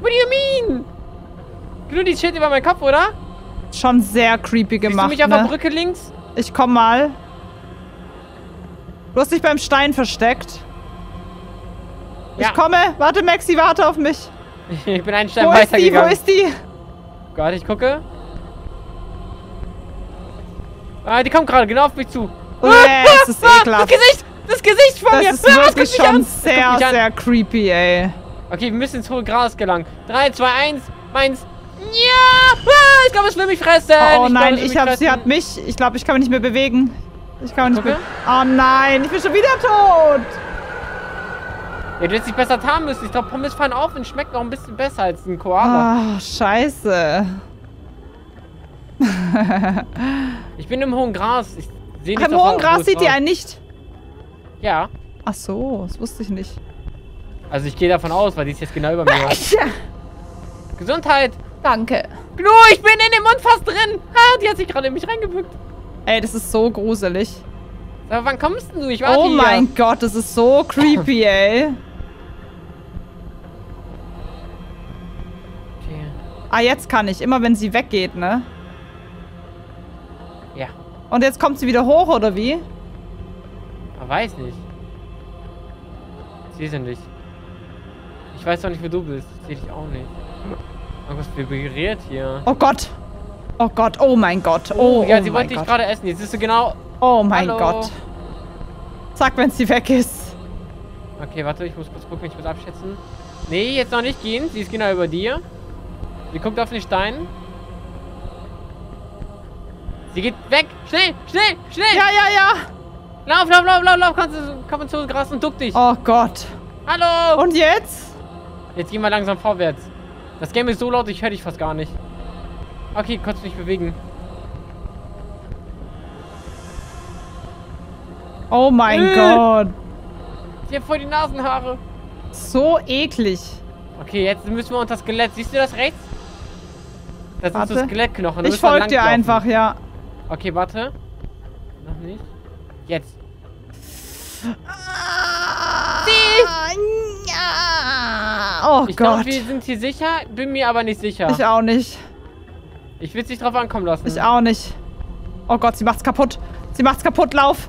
What do you mean? Gnu, die steht über meinen Kopf, oder? Schon sehr creepy gemacht. Siehst du mich auf der Brücke links? Ich komm mal. Du hast dich beim Stein versteckt. Ja. Ich komme. Warte, Maxi, warte auf mich. Ich bin einen Stein weitergegangen. Wo ist die? Gott, ich gucke. Ah, die kommt gerade genau auf mich zu. Oh, das ist ekelhaft. Das Gesicht! Das Gesicht von mir! Das ist wirklich schon sehr, sehr creepy, ey. Okay, wir müssen ins hohe Gras gelangen. 3, 2, 1, meins. Ja! Ich glaube, es will mich fressen. Oh nein, sie hat mich. Ich glaube, ich kann mich nicht mehr bewegen. Ich kann mich nicht bewegen. Oh nein, ich bin schon wieder tot. Ja, du hättest dich besser tarnen müssen. Ich glaube, Pommes fallen auf und schmeckt noch ein bisschen besser als ein Koala. Ach, scheiße. Ich bin im hohen Gras. Ich sehe nicht. Ach, im hohen Gras sieht die einen nicht. Ja. Ach so, das wusste ich nicht. Also ich gehe davon aus, weil die ist jetzt genau über mir. Gesundheit. Danke. Gnu, ich bin in dem Mund fast drin. Ah, die hat sich gerade in mich reingewückt. Ey, das ist so gruselig. Aber wann kommst du? Ich warte hier. Oh mein Gott, das ist so creepy, ey. Okay. Ah, jetzt kann ich. Immer wenn sie weggeht, ne? Ja. Und jetzt kommt sie wieder hoch, oder wie? Weiß nicht. Ich sehe sie nicht. Ich weiß doch nicht, wo du bist. Ich sehe dich auch nicht. Irgendwas vibriert hier. Oh Gott. Oh Gott. Oh mein Gott. Oh, ja, sie wollte dich gerade essen. Jetzt bist du genau... Oh mein Gott. Sag, wenn sie weg ist. Okay, warte. Ich muss kurz gucken. Ich muss abschätzen. Nee, jetzt noch nicht gehen. Sie ist genau über dir. Sie guckt auf den Stein. Sie geht weg. Schnell, schnell, schnell. Ja. Lauf, komm zu Gras und duck dich. Oh Gott. Hallo. Und jetzt? Jetzt gehen wir langsam vorwärts. Das Game ist so laut, ich höre dich fast gar nicht. Okay, konntest du nicht bewegen. Oh mein Gott. Ich hab voll die Nasenhaare. So eklig. Okay, jetzt müssen wir unter das Skelett. Siehst du das rechts? Das warte. Sind so Skelettknochen. Ich folge dir einfach, ja. Okay, warte. Noch nicht. Jetzt. Oh Gott. Ich glaube, wir sind hier sicher, bin mir aber nicht sicher. Ich auch nicht. Ich will es nicht drauf ankommen lassen. Ich auch nicht. Oh Gott, sie macht's kaputt. Sie macht's kaputt, lauf.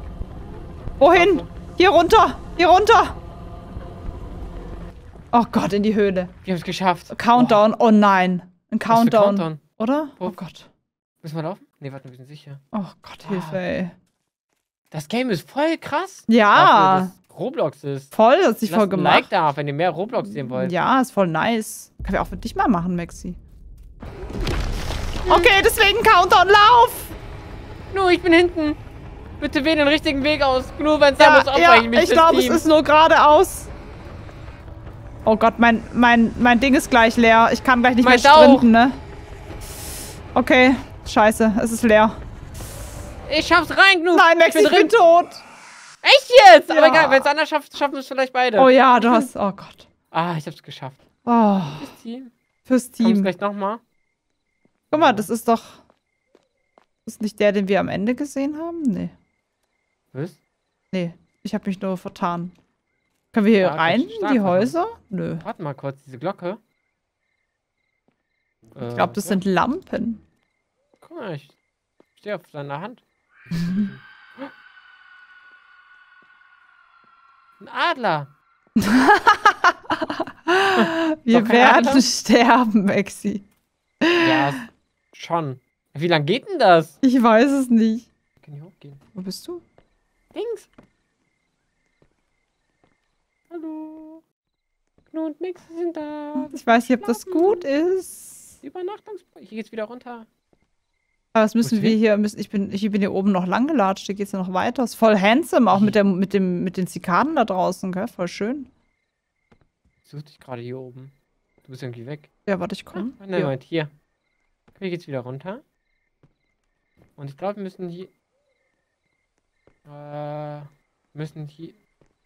Wohin? Hier runter. Hier runter. Oh Gott, in die Höhle. Wir haben es geschafft. Countdown. Oh nein. Ein Countdown. Countdown. Oder? Oh Gott. Müssen wir laufen? Nee, warte, wir sind sicher. Oh Gott, Hilfe, ey. Das Game ist voll krass. Ja. Dafür, dass Roblox ist. Voll, das ist sich voll gemacht. Lasst ein Like da, wenn ihr mehr Roblox sehen wollt. Ja, ist voll nice. Können wir auch für dich mal machen, Maxi. Okay, deswegen Countdown, lauf! Gnu, ich bin hinten. Bitte wähle den richtigen Weg aus. Gnu, wenn es sein muss, aufweichen mich. Ich glaube, es ist nur geradeaus. Oh Gott, mein Ding ist gleich leer. Ich kann gleich nicht mehr sprinten, ne? Okay, scheiße, es ist leer. Ich schaff's rein, Gnu. Nein, Maxi, ich bin tot. Echt jetzt? Ja. Aber egal, wenn es einer schafft, schaffen wir es vielleicht beide. Oh ja, du hast... Oh Gott. Ah, ich hab's geschafft. Oh. Fürs Team. Fürs Team. Kommst gleich nochmal. Guck mal, das ist doch... Ist nicht der, den wir am Ende gesehen haben? Nee. Was? Nee, ich hab mich nur vertan. Können wir hier rein in die Häuser? Nö. Warte mal kurz, diese Glocke. Ich glaube, das sind Lampen. Guck mal, ich stehe auf deiner Hand. Ein Adler. Wir werden Adler? Sterben, Maxi. Ja, schon. Wie lange geht denn das? Ich weiß es nicht. Kann ich hochgehen? Wo bist du? Links. Hallo. Gnu und Maxi sind da. Ich weiß nicht, ob das gut ist. Übernachtungsbrücke. Hier geht's wieder runter. Aber das müssen wir hier, ich bin hier oben noch lang gelatscht, hier geht's ja noch weiter. Ist voll handsome, auch mit den Zikaden da draußen, gell? Voll schön. Ich such dich gerade hier oben. Du bist irgendwie weg. Ja, warte, ich komme. Ah, nein, Moment, hier. Hier geht's wieder runter. Und ich glaube, wir müssen hier... Wir müssen hier...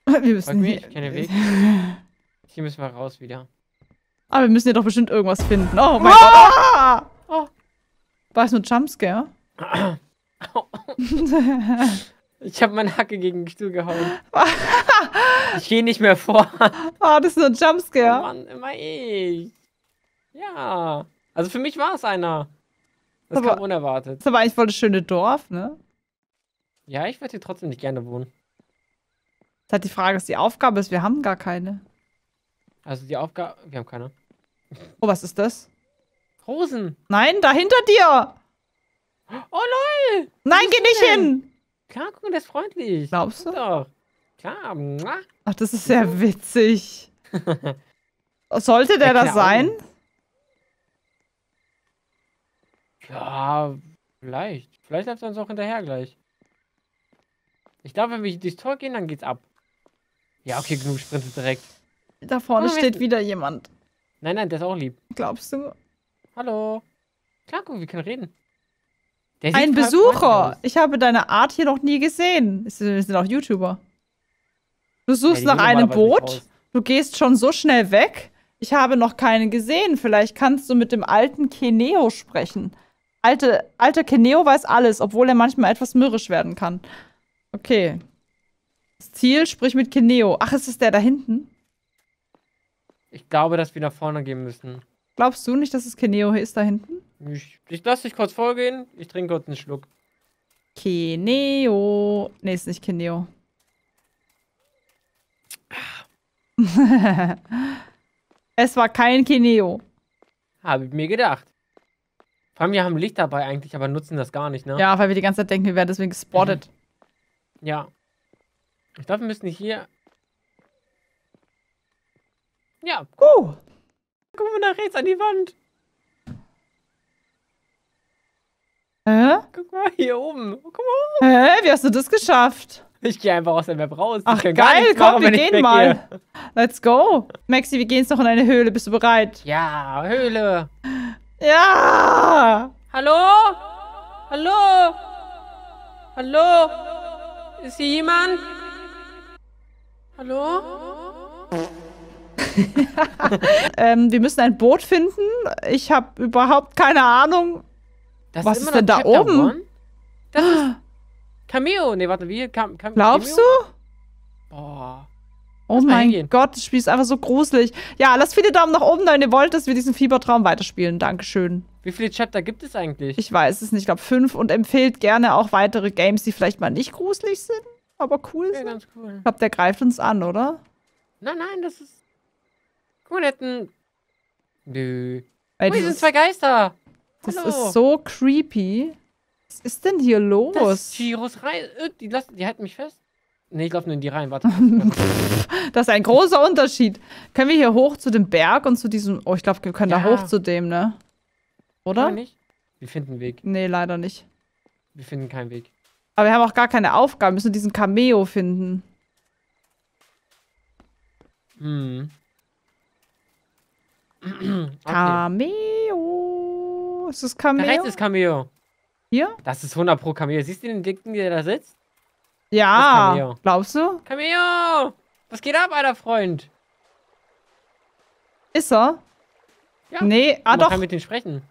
Ich kenne den Weg. Hier müssen wir raus wieder. Aber wir müssen hier doch bestimmt irgendwas finden. Oh mein Gott! Oh. War es nur Jumpscare? Ich habe meine Hacke gegen den Stuhl gehauen. Ich gehe nicht mehr vor. War das nur ein Jumpscare? Oh Mann, immer ich. Ja. Also für mich war es einer. Das kam unerwartet. Das war eigentlich voll das schöne Dorf, ne? Ja, ich würde hier trotzdem nicht gerne wohnen. Das hat die Frage, was die Aufgabe ist. Wir haben gar keine. Also die Aufgabe... Wir haben keine. Oh, was ist das? Rosen. Nein, da hinter dir. Oh lol. Nein, geh nicht hin. Klar, guck mal, der ist freundlich. Glaubst du? Doch. Klar. Ach, das ist ja witzig. Sollte der da sein? Ja, vielleicht. Vielleicht läuft er uns auch hinterher gleich. Ich glaube, wenn wir durchs Tor gehen, dann geht's ab. Ja, okay, genug sprintet direkt. Da vorne steht wieder jemand. Nein, nein, der ist auch lieb. Glaubst du? Hallo. Klar, guck, wir können reden. Ein Besucher! Ich habe deine Art hier noch nie gesehen. Wir sind auch YouTuber. Du suchst nach einem Boot. Du gehst schon so schnell weg. Ich habe noch keinen gesehen. Vielleicht kannst du mit dem alten Keneo sprechen. Alter Keneo weiß alles, obwohl er manchmal etwas mürrisch werden kann. Okay. Das Ziel, sprich mit Keneo. Ach, ist es der da hinten? Ich glaube, dass wir nach vorne gehen müssen. Glaubst du nicht, dass es Keneo ist da hinten? Ich lass dich kurz vorgehen. Ich trinke kurz einen Schluck. Keneo. Nee, ist nicht Keneo. Es war kein Keneo. Habe ich mir gedacht. Vor allem, wir haben Licht dabei eigentlich, aber nutzen das gar nicht, ne? Ja, weil wir die ganze Zeit denken, wir werden deswegen gespottet. Ja. Ich glaube, wir müssen hier... Ja. Cool. Guck mal nach rechts an die Wand. Hä? Guck mal, hier oben. Guck mal oben. Hä? Wie hast du das geschafft? Ich gehe einfach aus der Map raus. Ach geil, komm, wir gehen mal. Let's go. Maxi, wir gehen jetzt noch in eine Höhle. Bist du bereit? Ja, Höhle. Ja. Hallo? Hallo? Hallo? Ist hier jemand? Hallo? Wir müssen ein Boot finden. Ich habe überhaupt keine Ahnung. Das was ist denn da oben? One? Das ist Cameo. Ne, warte, wie? Glaubst du? Oh. Oh mein Gott, das Spiel ist einfach so gruselig. Ja, lasst viele Daumen nach oben, wenn ihr wollt, dass wir diesen Fiebertraum weiterspielen. Dankeschön. Wie viele Chapter gibt es eigentlich? Ich weiß es nicht, ich glaube 5. Und empfehlt gerne auch weitere Games, die vielleicht mal nicht gruselig sind, aber cool sind. Ja, ganz cool. Ich glaube, der greift uns an, oder? Nein, nein, das ist... Guck mal, der hat ein... Nö. Oh, hier sind zwei Geister. Das ist so creepy. Was ist denn hier los? Das ist Chiros Reisen. Die halten mich fest. Ne, ich laufe nur in die rein, warte. Das ist ein großer Unterschied. Können wir hier hoch zu dem Berg und zu diesem... Oh, ich glaube, wir können da hoch zu dem, ne? Oder? Nicht? Wir finden einen Weg. Nee, leider nicht. Wir finden keinen Weg. Aber wir haben auch gar keine Aufgabe. Wir müssen diesen Cameo finden. Hm. Okay. Cameo. Ist das Cameo? Da rechts ist Cameo. Hier? Das ist 100 pro Cameo. Siehst du den Dicken, der da sitzt? Ja. Glaubst du? Cameo! Was geht ab, alter Freund? Ist er? Ja. Nee, doch. Man kann mit denen sprechen.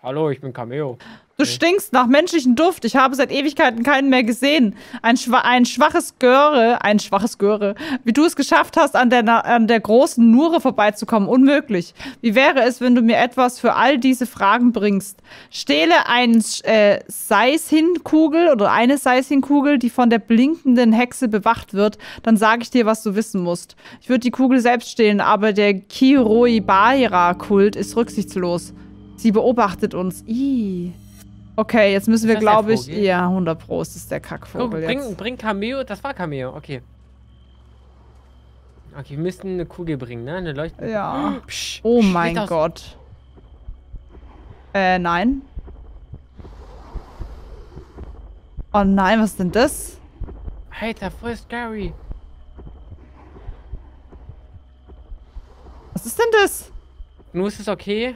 Hallo, ich bin Cameo. Du stinkst nach menschlichem Duft. Ich habe seit Ewigkeiten keinen mehr gesehen. Ein schwaches Göre, wie du es geschafft hast, an der großen Nure vorbeizukommen. Unmöglich. Wie wäre es, wenn du mir etwas für all diese Fragen bringst? Stehle eine Seishin-Kugel, die von der blinkenden Hexe bewacht wird. Dann sage ich dir, was du wissen musst. Ich würde die Kugel selbst stehlen, aber der Kiroibaira-Kult ist rücksichtslos. Sie beobachtet uns. Ih. Okay, jetzt müssen wir, glaube ich... Ja, 100 Pro ist das der Kackvogel jetzt. Bring Cameo. Das war Cameo, okay. Okay, wir müssen eine Kugel bringen, ne? Eine Leuchte. Ja. Psch, oh mein Gott. Nein. Oh nein, was ist denn das? Alter, voll scary. Was ist denn das? Nur ist es okay.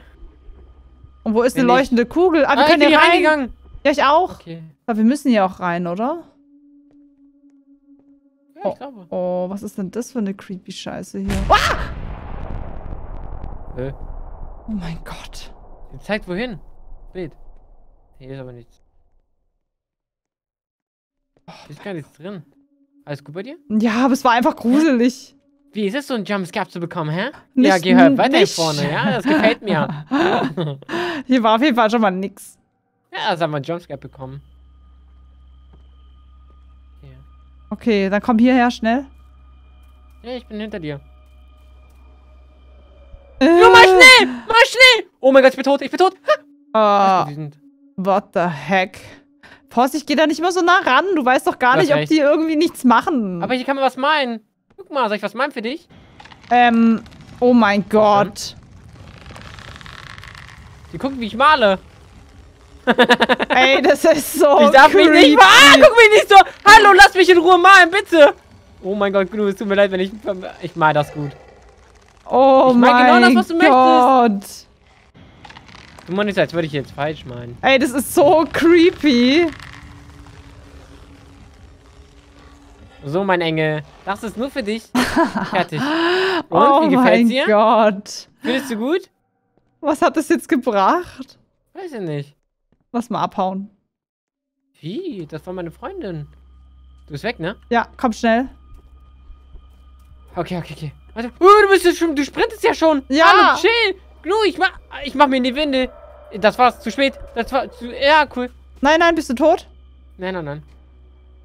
Und wo ist eine leuchtende Kugel? Ah, wir können hier reingegangen. Ja, ich auch. Okay. Aber wir müssen hier auch rein, oder? Ja, ich glaube. Oh, was ist denn das für eine creepy Scheiße hier? Ah! Oh mein Gott. Die zeigt wohin. Bild. Hier ist aber nichts. Ist gar nichts drin. Alles gut bei dir? Ja, aber es war einfach gruselig. Wie ist es, so einen Jumpscare zu bekommen, hä? Nicht, ja, geh halt weiter vorne, ja? Das gefällt mir. Hier war auf jeden Fall schon mal nix. Ja, also haben wir einen Jumpscare bekommen. Okay. Okay, dann komm hierher, schnell. Ja, ich bin hinter dir. Nur mal schnell! Mal schnell! Oh mein Gott, ich bin tot, ich bin tot! What the heck? Vorsicht, geh da nicht mehr so nah ran. Du weißt doch gar nicht, ob die irgendwie nichts machen. Aber hier kann man was meinen. Guck mal, soll ich was meinen für dich? Oh mein Gott. Die gucken, wie ich male. Ey, das ist so creepy. Ich darf mich nicht malen. Ah, guck mich nicht so. Hallo, lass mich in Ruhe malen, bitte. Oh mein Gott, GNU, es tut mir leid, wenn ich... Ich male das gut. Oh mein Gott. Ich male genau das, was du möchtest. Du meinst, als würde ich jetzt falsch malen. Ey, das ist so creepy. So, mein Engel. Das ist nur für dich. Fertig. Und, oh, wie gefällt's dir? Oh mein Gott. Findest du gut? Was hat das jetzt gebracht? Weiß ich nicht. Lass mal abhauen. Wie? Das war meine Freundin. Du bist weg, ne? Ja, komm schnell. Okay, okay, okay. Warte. Du bist jetzt schon, du sprintest ja schon. Ja. Hallo, chill. GNU, ich mach mir in die Windel. Das war's, zu spät. Ja, cool. Nein, nein, bist du tot? Nein, nein, nein.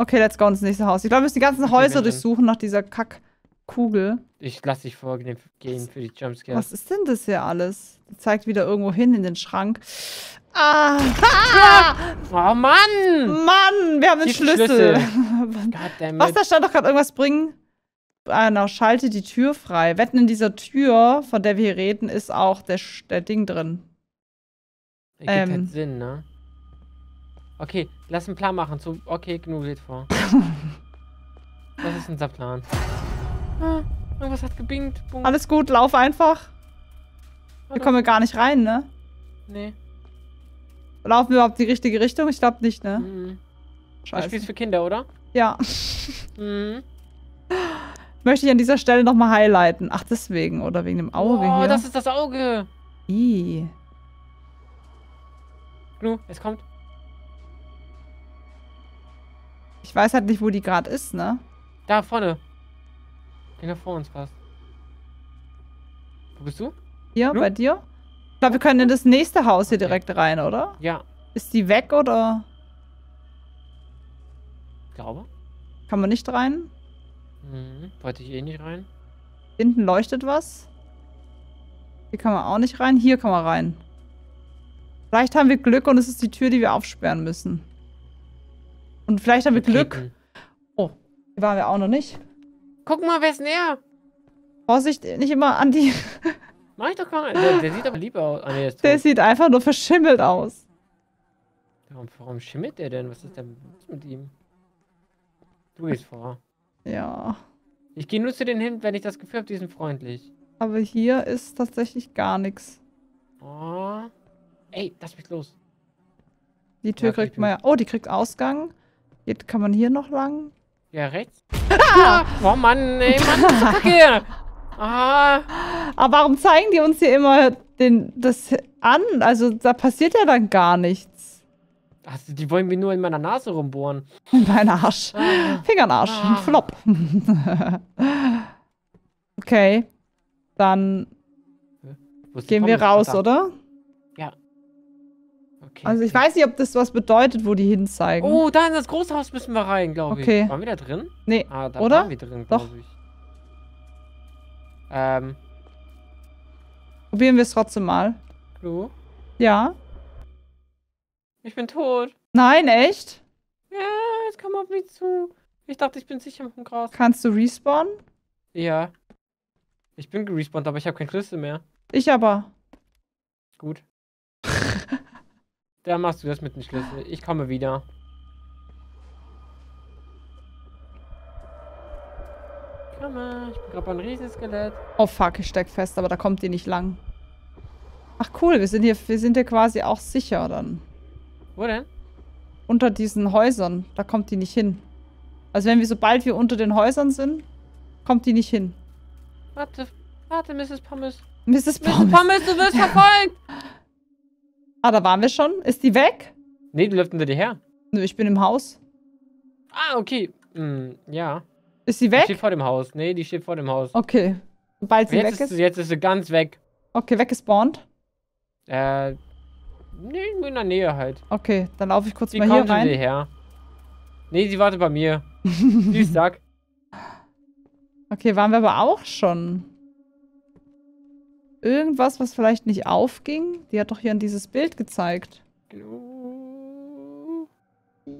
Okay, let's go ins nächste Haus. Ich glaube, wir müssen die ganzen Häuser durchsuchen nach dieser Kackkugel. Ich lasse dich vorgehen für die Jumpscare. Was ist denn das hier alles? Die zeigt wieder irgendwo hin in den Schrank. Ah! Ah! Oh Mann! Mann, wir haben den Schlüssel. Was, da stand doch gerade irgendwas bringen? Na, schalte die Tür frei. Wetten, in dieser Tür, von der wir hier reden, ist auch der Ding drin. Das gibt halt Sinn, ne? Okay, lass einen Plan machen. So, okay, GNU geht vor. Das ist unser Plan. Ah, irgendwas hat gebingt. Punkt. Alles gut, lauf einfach. Wir kommen gar nicht rein, ne? Nee. Laufen wir überhaupt die richtige Richtung? Ich glaube nicht, ne? Mhm. Scheiße. Das Spiel ist für Kinder, oder? Ja. Mhm. Möchte ich an dieser Stelle nochmal highlighten. Ach, deswegen, oder? Wegen dem Auge hier. Oh, das ist das Auge. Ih. Gnu, es kommt. Ich weiß halt nicht, wo die gerade ist, ne? Da vorne. Genau vor uns passt. Wo bist du? Hier, Gnu? Bei dir? Ich glaube, wir können in das nächste Haus hier direkt rein, oder? Ja. Ist die weg, oder? Ich glaube. Kann man nicht rein? Mhm, wollte ich eh nicht rein. Hinten leuchtet was. Hier kann man auch nicht rein. Hier kann man rein. Vielleicht haben wir Glück und es ist die Tür, die wir aufsperren müssen. Und vielleicht haben wir Glück. Oh, hier waren wir auch noch nicht. Guck mal, wer ist näher? Vorsicht, nicht immer an die... Mach ich doch mal. Der sieht aber lieb aus. Ah, nee, der sieht einfach nur verschimmelt aus. Warum schimmelt der denn? Was ist denn mit ihm? Du gehst vor. Ja. Ich gehe nur zu denen hin, wenn ich das Gefühl habe, die sind freundlich. Aber hier ist tatsächlich gar nichts. Oh. Ey, lass mich los. Die Tür kriegt man ja. Oh, die kriegt Ausgang. Jetzt kann man hier noch lang. Ja, rechts. Ah! Oh Mann, ey, Mann, das ist Kacke. Ah. Aber warum zeigen die uns hier immer das an? Also da passiert ja dann gar nichts. Also, die wollen mir nur in meiner Nase rumbohren. In deinen Arsch. Ah. Fingernarsch. Ah. Flop. Okay. Dann gehen wir raus, oder? Ja. Okay. Also ich weiß nicht, ob das was bedeutet, wo die hinzeigen. Oh, da in das große Haus müssen wir rein, glaube ich. Okay. Waren wir da drin? Nee. Ah, da waren wir drin, glaube ich. Probieren wir es trotzdem mal. Du? Ja. Ich bin tot. Nein, echt? Ja, jetzt komm auf mich zu. Ich dachte, ich bin sicher mit dem Gras. Kannst du respawnen? Ja. Ich bin gerespawnt, aber ich habe keinen Schlüssel mehr. Ich aber. Gut. Dann machst du das mit dem Schlüssel. Ich komme wieder. Ich bin gerade bei einem Riesenskelett. Oh fuck, ich steck fest, aber da kommt die nicht lang. Ach cool, wir sind hier quasi auch sicher dann. Wo denn? Unter diesen Häusern, da kommt die nicht hin. Also wenn wir, sobald wir unter den Häusern sind, kommt die nicht hin. Warte, warte, Mrs. Pommes. Mrs. Pommes, du wirst verfolgt! Ah, da waren wir schon. Ist die weg? Nee, die läuft hinter dir her. Nö, ich bin im Haus. Ah, okay. Hm, ja. Ist sie weg? Die steht vor dem Haus. Nee, die steht vor dem Haus. Okay. Sobald sie weg ist? Jetzt ist sie ganz weg. Okay, weggespawnt? Nee, in der Nähe halt. Okay, dann laufe ich kurz mal hier rein. Die kommt her. Nee, sie wartet bei mir. Sie ist sack. Okay, waren wir aber auch schon. Irgendwas, was vielleicht nicht aufging? Die hat doch hier an dieses Bild gezeigt.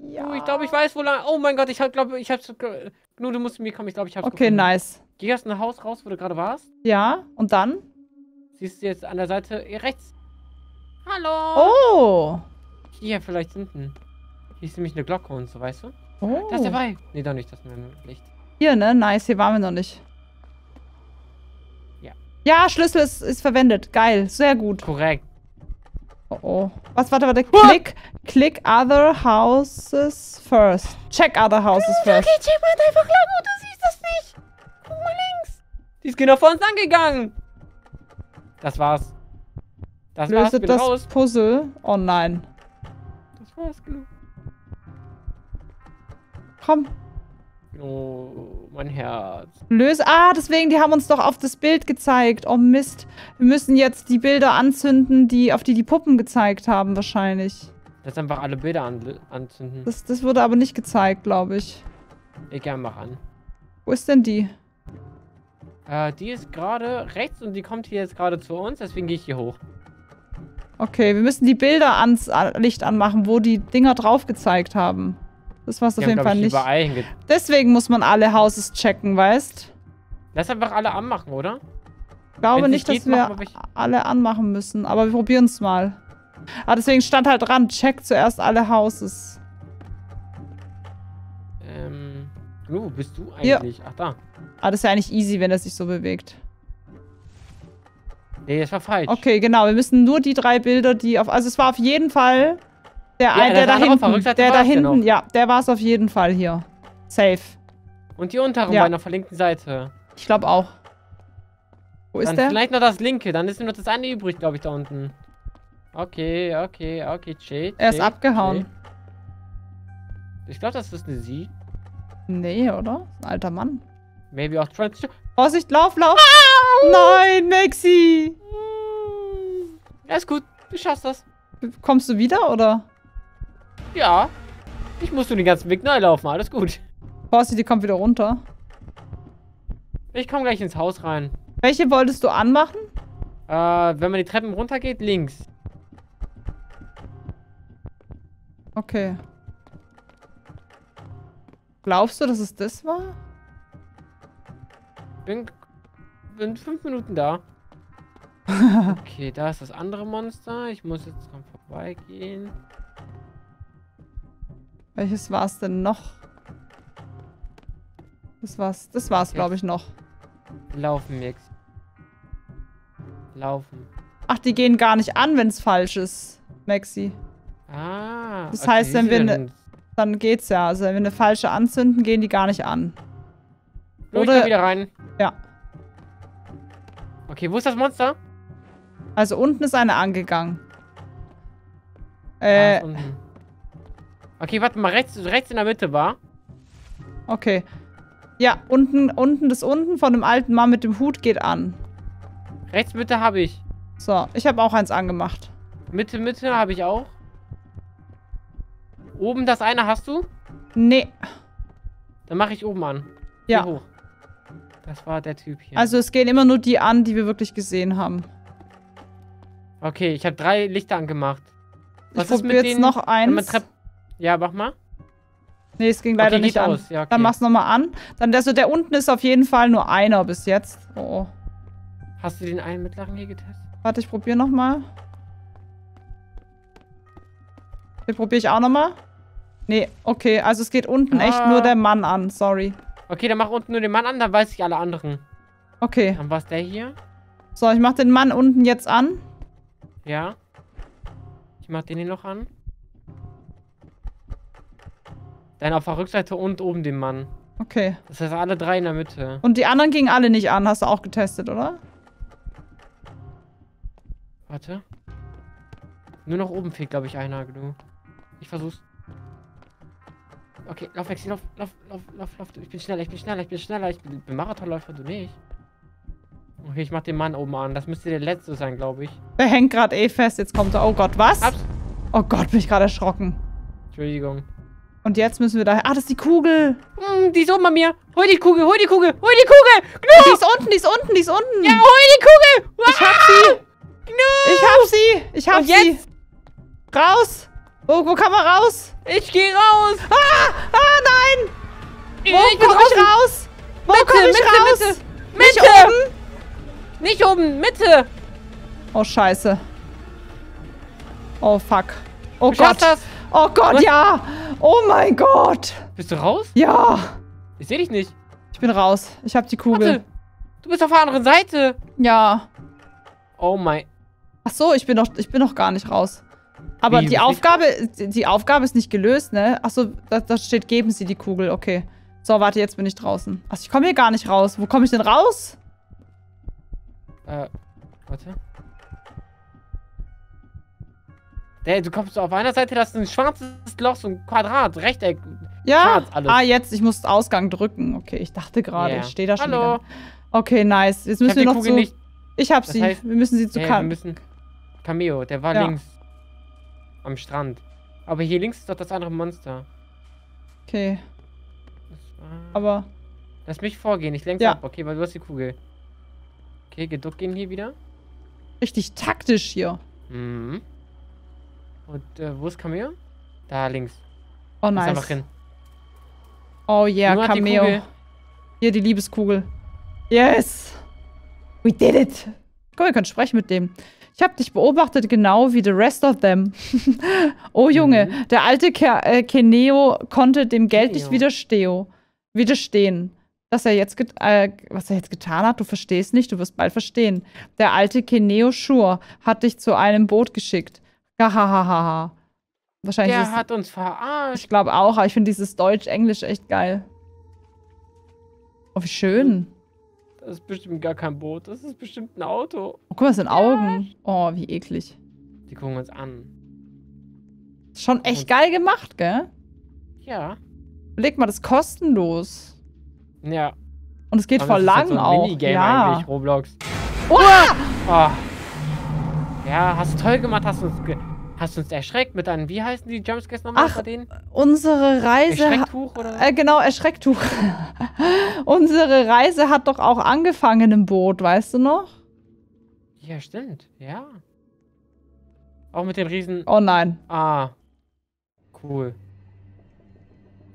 Ja. Ich glaube, ich weiß, wo lang... Oh mein Gott, ich glaube, ich hab's... Gnu, du musst zu mir kommen, ich glaube, ich hab's gefunden. Okay, nice. Geh aus dem Haus raus, wo du gerade warst. Ja, und dann? Siehst du jetzt an der Seite rechts. Hallo! Oh! Hier, vielleicht hinten. Hier ist nämlich eine Glocke und so, weißt du? Oh. Da ist dabei. Nee, doch nicht, das ist mein Licht. Hier, ne? Nice, hier waren wir noch nicht. Ja. Ja, Schlüssel ist verwendet. Geil, sehr gut. Korrekt. Oh oh. Was, warte. Ah! Click other houses first. Check other houses first. Okay, check mal einfach lang und du siehst das nicht. Guck mal links. Die ist genau vor uns angegangen. Das war's. Das war's. Löse das raus. Puzzle. Oh nein. Das war's, genug. Komm. Oh, mein Herz. Löse. Ah, deswegen, die haben uns doch auf das Bild gezeigt. Oh Mist. Wir müssen jetzt die Bilder anzünden, auf die Puppen gezeigt haben wahrscheinlich. Jetzt einfach alle Bilder anzünden. Das wurde aber nicht gezeigt, glaube ich. Egal, mach an. Wo ist denn die? Die ist gerade rechts und die kommt hier jetzt gerade zu uns, deswegen gehe ich hier hoch. Okay, wir müssen die Bilder ans Licht anmachen, wo die Dinger drauf gezeigt haben. Das war's auf jeden Fall nicht. Deswegen muss man alle Houses checken, weißt? Lass einfach alle anmachen, oder? Ich glaube nicht, dass wir alle anmachen müssen, aber wir probieren es mal. Ah, deswegen stand halt dran, check zuerst alle Houses. Wo bist du eigentlich? Ja. Ach, da. Ah, das ist ja eigentlich easy, wenn er sich so bewegt. Nee, das war falsch. Okay, genau, wir müssen nur die drei Bilder, die auf... Also es war auf jeden Fall... Der da hinten, ja, der war es auf jeden Fall hier. Safe. Und die unteren bei einer verlinkten Seite. Ich glaube auch. Wo ist der? Vielleicht noch das linke, dann ist nur das eine übrig, glaube ich, da unten. Okay, okay, okay, chill. Er ist abgehauen. Ich glaube, das ist eine Sie. Nee, oder? Ein alter Mann. Maybe auch Transition. Vorsicht, lauf, lauf! Nein, Maxi! Ja, ist gut. Du schaffst das. Kommst du wieder, oder? Ja. Ich muss den ganzen Weg neu laufen. Alles gut. Vorsicht, die kommt wieder runter. Ich komme gleich ins Haus rein. Welche wolltest du anmachen? Wenn man die Treppen runter geht, links. Okay. Glaubst du, dass es das war? Bin 5 Minuten da. Okay, da ist das andere Monster. Ich muss jetzt dran vorbeigehen. Welches war es denn noch? Das war's, glaube ich, noch. Laufen, Mix. Laufen. Ach, die gehen gar nicht an, wenn es falsch ist, Maxi. Ah. Das heißt, wenn wir dann geht's ja. Also wenn wir eine falsche anzünden, gehen die gar nicht an. Oder ich kann wieder rein. Ja. Okay, wo ist das Monster? Also unten ist eine angegangen. Ah, okay, warte mal, rechts in der Mitte war. Okay. Ja, unten von dem alten Mann mit dem Hut geht an. Rechts Mitte habe ich. So, ich habe auch eins angemacht. Mitte habe ich auch. Oben das eine hast du? Nee. Dann mache ich oben an. Ja. Hier hoch. Das war der Typ hier. Also es gehen immer nur die an, die wir wirklich gesehen haben. Okay, ich habe 3 Lichter angemacht. Was ist mit denen, noch eins. Ja, mach mal. Nee, es ging leider nicht an. Ja, okay. Dann mach's nochmal an. Dann also der unten ist auf jeden Fall nur einer bis jetzt. Oh. Hast du den einen mittleren hier getestet? Warte, ich probiere nochmal. Den probiere ich auch nochmal. Nee, okay. Also es geht unten echt nur der Mann an. Sorry. Okay, dann mach unten nur den Mann an, dann weiß ich alle anderen. Okay. Dann war's der hier. So, ich mach den Mann unten jetzt an. Ja. Ich mach den hier noch an. Dann auf der Rückseite und oben den Mann. Okay. Das heißt, alle 3 in der Mitte. Und die anderen gingen alle nicht an. Hast du auch getestet, oder? Warte. Nur noch oben fehlt, glaube ich, einer. Du. Ich versuch's. Okay, lauf, Maxi, lauf. Ich bin schneller. Ich bin Marathonläufer, du nicht. Okay, ich mach den Mann oben an. Das müsste der letzte sein, glaube ich. Der hängt gerade fest. Jetzt kommt er. Oh Gott, was? Oh Gott, bin ich gerade erschrocken. Entschuldigung. Und jetzt müssen wir da... Ah, das ist die Kugel. Die ist oben bei mir. Hol die Kugel. No. Die ist unten. Ja, hol die Kugel. Ah. Ich hab sie. Jetzt? Raus. Wo kann man raus? Ich gehe raus. Nein. Wo komme ich raus? Wo komme ich raus? Mitte. Nicht oben. Mitte. Oh, scheiße. Oh, fuck. Oh Gott. Oh Gott, was? Ja. Oh mein Gott. Bist du raus? Ja. Ich sehe dich nicht. Ich bin raus. Ich habe die Kugel. Warte. Du bist auf der anderen Seite. Ja. Oh mein. Ach so, ich bin noch gar nicht raus. Aber die Aufgabe ist nicht gelöst, ne? Ach so, da steht, geben Sie die Kugel. Okay. So, warte, jetzt bin ich draußen. Ach, ich komme hier gar nicht raus. Wo komme ich denn raus? Warte. Hey, du kommst auf einer Seite, das ist ein schwarzes Loch, so ein Quadrat, Rechteck. Ja. Schwarz, alles. Ah, jetzt, ich muss Ausgang drücken. Okay, ich dachte gerade, ich stehe da schon. Hallo. Wieder. Okay, nice. Jetzt müssen wir noch zu. Nicht. Ich hab das sie. Heißt, wir müssen sie zu Cameo, der war links am Strand. Aber hier links ist doch das andere Monster. Okay. Aber lass mich vorgehen, ich lenk's ab. Okay, weil du hast die Kugel. Okay, geduckt gehen hier wieder. Richtig taktisch hier. Mhm. Und wo ist Cameo? Da links. Oh, nice. Einfach hin. Oh yeah, nur Cameo. Hier die Liebeskugel. Yes! We did it! Komm, wir können sprechen mit dem. Ich habe dich beobachtet, genau wie the rest of them. Oh Junge, der alte Keneo konnte dem Geld nicht widerstehen. Was er jetzt getan hat, du verstehst nicht, du wirst bald verstehen. Der alte Keneo Schur hat dich zu einem Boot geschickt. Hahaha. Wahrscheinlich der hat uns verarscht. Ich glaube auch, aber ich finde dieses Deutsch-Englisch echt geil. Oh, wie schön. Das ist bestimmt gar kein Boot, das ist bestimmt ein Auto. Oh, guck mal, das sind Augen. Oh, wie eklig. Die gucken uns an. Schon echt geil gemacht, gell? Ja. Überleg mal, das ist kostenlos. Ja. Und es geht voll lang auch. Minigame eigentlich, Roblox. Uah! Oh. Ja, hast du toll gemacht, hast uns erschreckt mit einem, wie heißen die Jumpscares nochmal? Ach, unsere Reise... Erschrecktuch oder? Genau, Erschrecktuch. Unsere Reise hat doch auch angefangen im Boot, weißt du noch? Ja, stimmt. Ja. Auch mit den Riesen... Oh nein. Ah. Cool.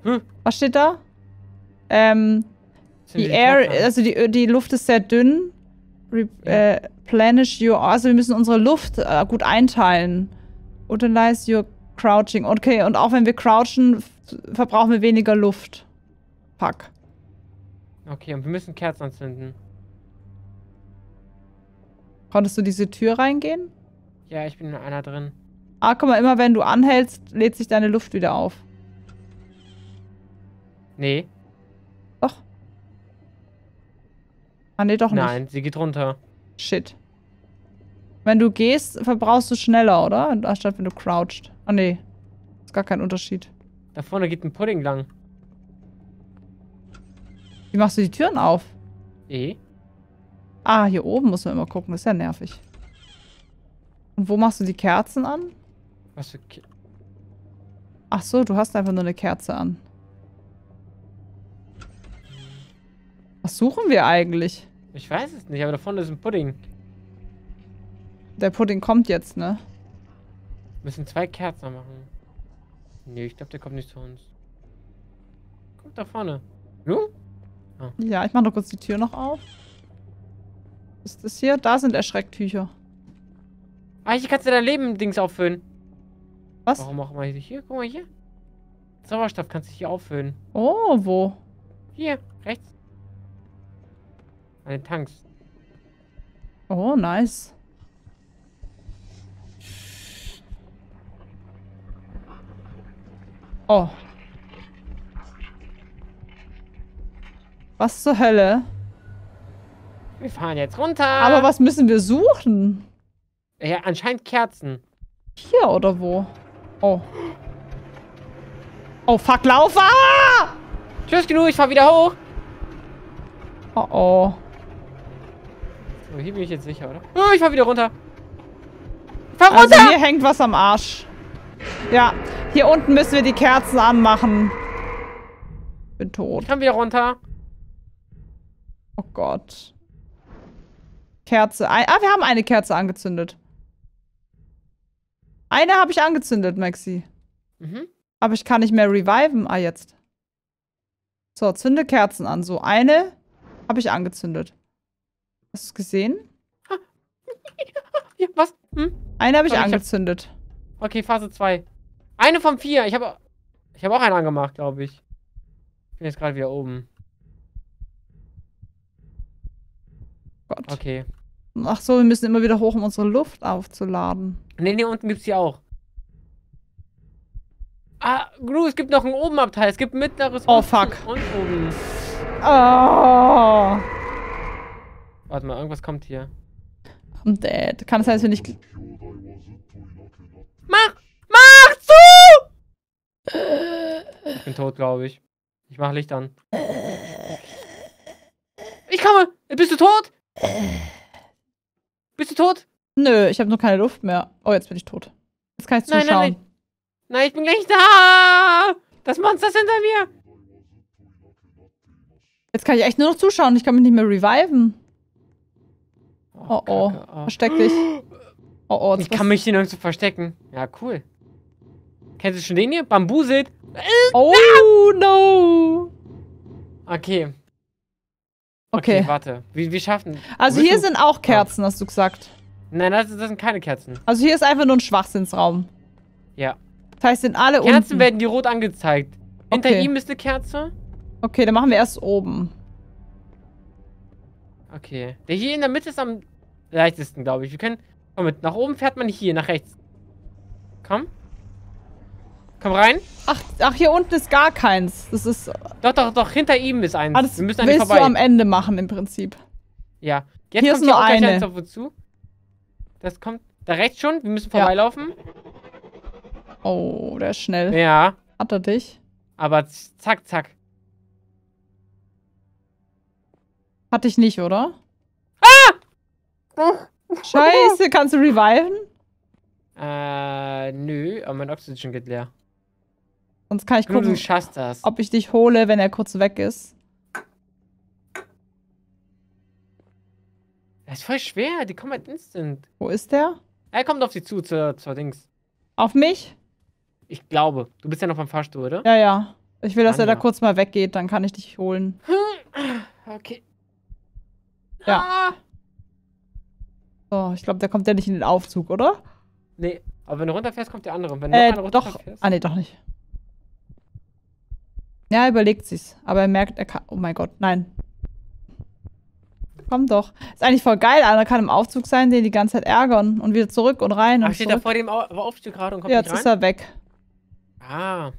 Hm. Was steht da? Die Air, also die Luft ist sehr dünn. Replenish your... Also wir müssen unsere Luft gut einteilen. Utilize your crouching. Okay, und auch wenn wir crouchen, verbrauchen wir weniger Luft. Fuck. Okay, und wir müssen Kerzen anzünden. Konntest du diese Tür reingehen? Ja, ich bin in einer drin. Ah, guck mal, immer wenn du anhältst, lädt sich deine Luft wieder auf. Nee. Doch. Ah, nee, doch nicht. Nein, sie geht runter. Shit. Wenn du gehst, verbrauchst du schneller, oder? Anstatt wenn du crouchst. Ah, nee. Ist gar kein Unterschied. Da vorne geht ein Pudding lang. Wie machst du die Türen auf? E. Ah, hier oben muss man immer gucken. Das ist ja nervig. Und wo machst du die Kerzen an? Was für Kerzen? Ach so, du hast einfach nur eine Kerze an. Was suchen wir eigentlich? Ich weiß es nicht, aber da vorne ist ein Pudding. Der Pudding kommt jetzt, ne? Wir müssen 2 Kerzen machen. Nee, ich glaube, der kommt nicht zu uns. Kommt da vorne. Du? Ah. Ja, ich mache noch kurz die Tür noch auf. Was ist das hier? Da sind Erschrecktücher. Ah, hier kannst du dein Leben-Dings auffüllen. Was? Warum machen wir hier? Guck mal hier. Sauerstoff kannst du hier auffüllen. Oh, wo? Hier, rechts. An den Tanks. Oh, nice. Oh. Was zur Hölle? Wir fahren jetzt runter. Aber was müssen wir suchen? Ja, anscheinend Kerzen. Hier oder wo? Oh. Oh, fuck, lauf! Ah! Tschüss, GNU, ich fahr wieder hoch. Oh, oh. So, hier bin ich jetzt sicher, oder? Oh, ich fahr wieder runter. Fahr runter! Also hier hängt was am Arsch. Ja, hier unten müssen wir die Kerzen anmachen. Bin tot. Ich kann wieder runter. Oh Gott. Kerze. Ah, wir haben eine Kerze angezündet. Eine habe ich angezündet, Maxi. Mhm. Aber ich kann nicht mehr reviven. Ah, jetzt. So, zünde Kerzen an. So, eine habe ich angezündet. Hast du es gesehen? Ja, was? Hm? Eine habe ich angezündet. Okay, Phase 2. Eine von 4. Ich hab auch eine angemacht, glaube ich. Ich bin jetzt gerade wieder oben. Gott. Okay. Ach so, wir müssen immer wieder hoch, um unsere Luft aufzuladen. Nee, nee, unten gibt's hier auch. Ah, GNU, es gibt noch einen oben Abteil. Es gibt ein mittleres Oh, fuck. Und oben. Oh. Warte mal, irgendwas kommt hier. I'm dead. Kann es sein, dass wir nicht... Mach zu! Ich bin tot, glaube ich. Ich mache Licht an. Ich komme! Bist du tot? Bist du tot? Nö, ich habe nur keine Luft mehr. Oh, jetzt bin ich tot. Jetzt kann ich zuschauen. Nein, ich bin gleich da! Das Monster ist hinter mir! Jetzt kann ich echt nur noch zuschauen. Ich kann mich nicht mehr reviven. Oh, oh. Versteck dich. Oh, oh, ich kann mich hier nirgendwo verstecken. Ja, cool. Kennst du schon den hier? Bambuselt. Oh, no. Okay. Okay, warte. Wir schaffen... Also hier sind auch Kerzen, hast du gesagt. Nein, das sind keine Kerzen. Also hier ist einfach nur ein Schwachsinnsraum. Ja. Das heißt, sind alle Kerzen unten. Werden die rot angezeigt. Hinter ihm ist eine Kerze. Okay, dann machen wir erst oben. Okay. Der hier in der Mitte ist am leichtesten, glaube ich. Wir können... Komm mit, nach oben fährt man hier, nach rechts. Komm. Komm rein. Ach, hier unten ist gar keins. Das ist. Doch, hinter ihm ist eins. Das willst du am Ende machen im Prinzip. Ja. Jetzt kommt hier eine. Auf uns zu. Das kommt. Da rechts schon. Wir müssen vorbeilaufen. Oh, der ist schnell. Ja. Hat er dich? Aber zack, zack. Hat dich nicht, oder? Ah! Scheiße, kannst du reviven? Nö, aber mein Oxygen geht leer. Sonst kann ich gucken, du schaffst das. Ob ich dich hole, wenn er kurz weg ist. Das ist voll schwer, die kommen halt instant. Wo ist der? Er kommt auf sie zu, zur Dings. Auf mich? Ich glaube. Du bist ja noch beim Fahrstuhl, oder? Ja, ja. Ich will, dass er da kurz mal weggeht, dann kann ich dich holen. Okay. Ja. Oh, ich glaube, da kommt der nicht in den Aufzug, oder? Nee, aber wenn du runterfährst, kommt der andere. Und wenn du noch einer runterfährst... Ah, nee, doch nicht. Ja, er überlegt sich's. Aber er merkt, er kann... Oh mein Gott, nein. Komm doch. Ist eigentlich voll geil, einer kann im Aufzug sein, den die ganze Zeit ärgern. Und wieder zurück und rein. Ach, steht da vor dem Aufzug gerade und kommt nicht rein? Ja, jetzt ist er weg. Ah.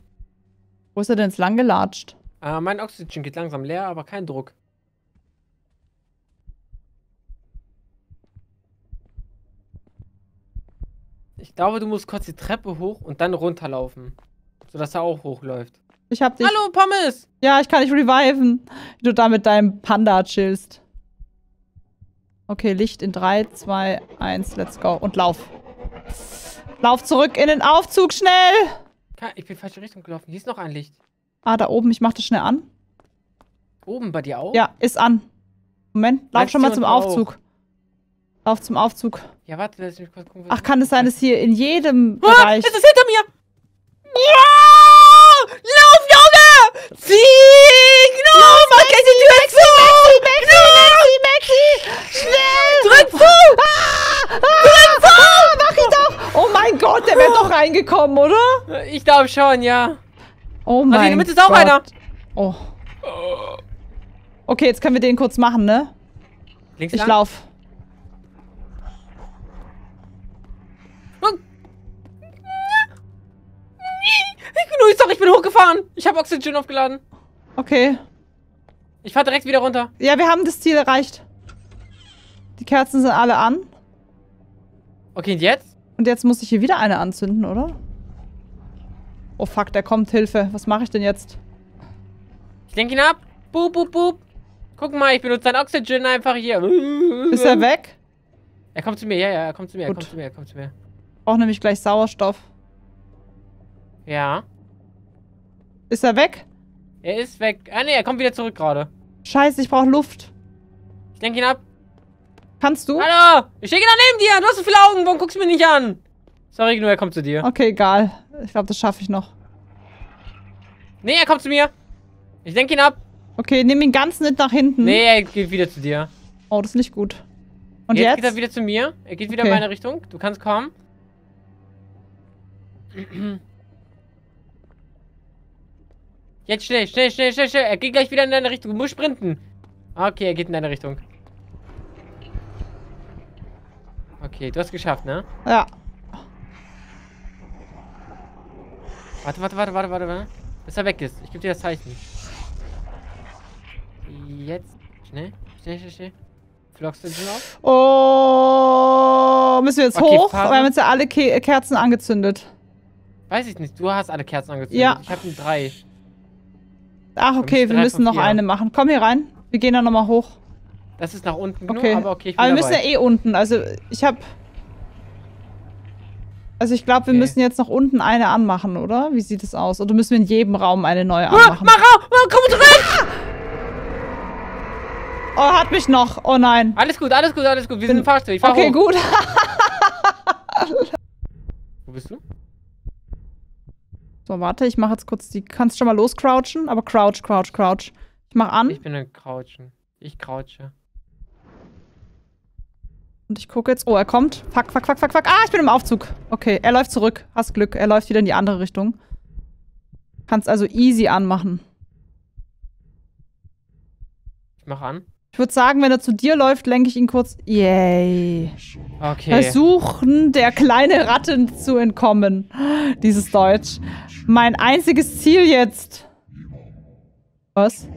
Wo ist er denn jetzt lang gelatscht? Mein Oxygen geht langsam leer, aber kein Druck. Ich glaube, du musst kurz die Treppe hoch und dann runterlaufen. Sodass er auch hochläuft. Ich hab dich. Hallo, Pommes! Ja, ich kann dich reviven, wie du da mit deinem Panda chillst. Okay, Licht in 3, 2, 1, let's go. Und lauf. Lauf zurück in den Aufzug, schnell! Ich bin in die falsche Richtung gelaufen. Hier ist noch ein Licht. Ah, da oben. Ich mach das schnell an. Oben bei dir auch? Ja, ist an. Moment, lauf schon mal zum Aufzug. Lauf zum Aufzug. Ja, warte, lass mich kurz gucken. Ach, kann es sein, dass hier in jedem Bereich... Ist es hinter mir? Ja! Lauf, Junge! Sieg! No! Mach jetzt die Tür zu! Maxi! Schnell! Drück zu! Drück zu! Mach ich doch! Oh mein Gott, der wäre doch reingekommen, oder? Ich glaube schon, ja. Oh mein Gott. In der Mitte ist auch einer. Oh. Okay, jetzt können wir den kurz machen, ne? Links lang? Ich lauf. Sorry, ich bin hochgefahren. Ich habe Oxygen aufgeladen. Okay. Ich fahre direkt wieder runter. Ja, wir haben das Ziel erreicht. Die Kerzen sind alle an. Okay, und jetzt? Und jetzt muss ich hier wieder eine anzünden, oder? Oh fuck, der kommt. Hilfe. Was mache ich denn jetzt? Ich lenke ihn ab. Boop, boop, boop. Guck mal, ich benutze dein Oxygen einfach hier. Ist er weg? Er kommt zu mir. Ja, er kommt zu mir. Gut. Er kommt zu mir. Ich brauche nämlich gleich Sauerstoff. Ja. Ist er weg? Er ist weg. Ah ne, er kommt wieder zurück gerade. Scheiße, ich brauche Luft. Ich lenke ihn ab. Kannst du? Hallo! Ich stehe genau neben dir! Du hast so viele Augen, warum guckst du mich nicht an? Sorry, nur er kommt zu dir. Okay, egal. Ich glaube, das schaffe ich noch. Nee, er kommt zu mir. Ich lenke ihn ab. Okay, nimm ihn ganz nicht nach hinten. Nee, er geht wieder zu dir. Oh, das ist nicht gut. Und jetzt? Jetzt geht er wieder zu mir. Er geht wieder in meine Richtung. Du kannst kommen. Jetzt schnell. Er geht gleich wieder in deine Richtung. Du musst sprinten. Okay, er geht in deine Richtung. Okay, du hast es geschafft, ne? Ja. Warte. Bis er weg ist. Ich gebe dir das Zeichen. Jetzt. Schnell. Flockst du den auf? Oh, müssen wir jetzt hoch? Fahren. Wir haben jetzt ja alle Kerzen angezündet. Weiß ich nicht. Du hast alle Kerzen angezündet. Ja. Ich habe die 3. Ach, okay, wir müssen noch eine machen. Komm hier rein. Wir gehen dann nochmal hoch. Das ist nach unten genug, aber okay, ich bin dabei. Aber wir müssen ja eh unten. Also, ich glaube, wir müssen jetzt noch unten eine anmachen, oder? Wie sieht es aus? Oder müssen wir in jedem Raum eine neue anmachen? Mach auf! Komm zurück! Oh, hat mich noch. Oh nein. Alles gut. Wir sind im Fahrstuhl. Ich fahr hoch. Okay, gut. Wo bist du? So, warte, ich mache jetzt kurz die... Kannst schon mal loscrouchen? Aber crouch. Ich mach an. Ich bin ein Crouchen. Ich crouche. Und ich gucke jetzt... Oh, er kommt. Fuck. Ah, ich bin im Aufzug. Okay, er läuft zurück. Hast Glück. Er läuft wieder in die andere Richtung. Kannst also easy anmachen. Ich mach an. Ich würde sagen, wenn er zu dir läuft, lenke ich ihn kurz... Yay. Okay. Versuchen, der kleine Ratten zu entkommen. Dieses Deutsch. Mein einziges Ziel jetzt. Was?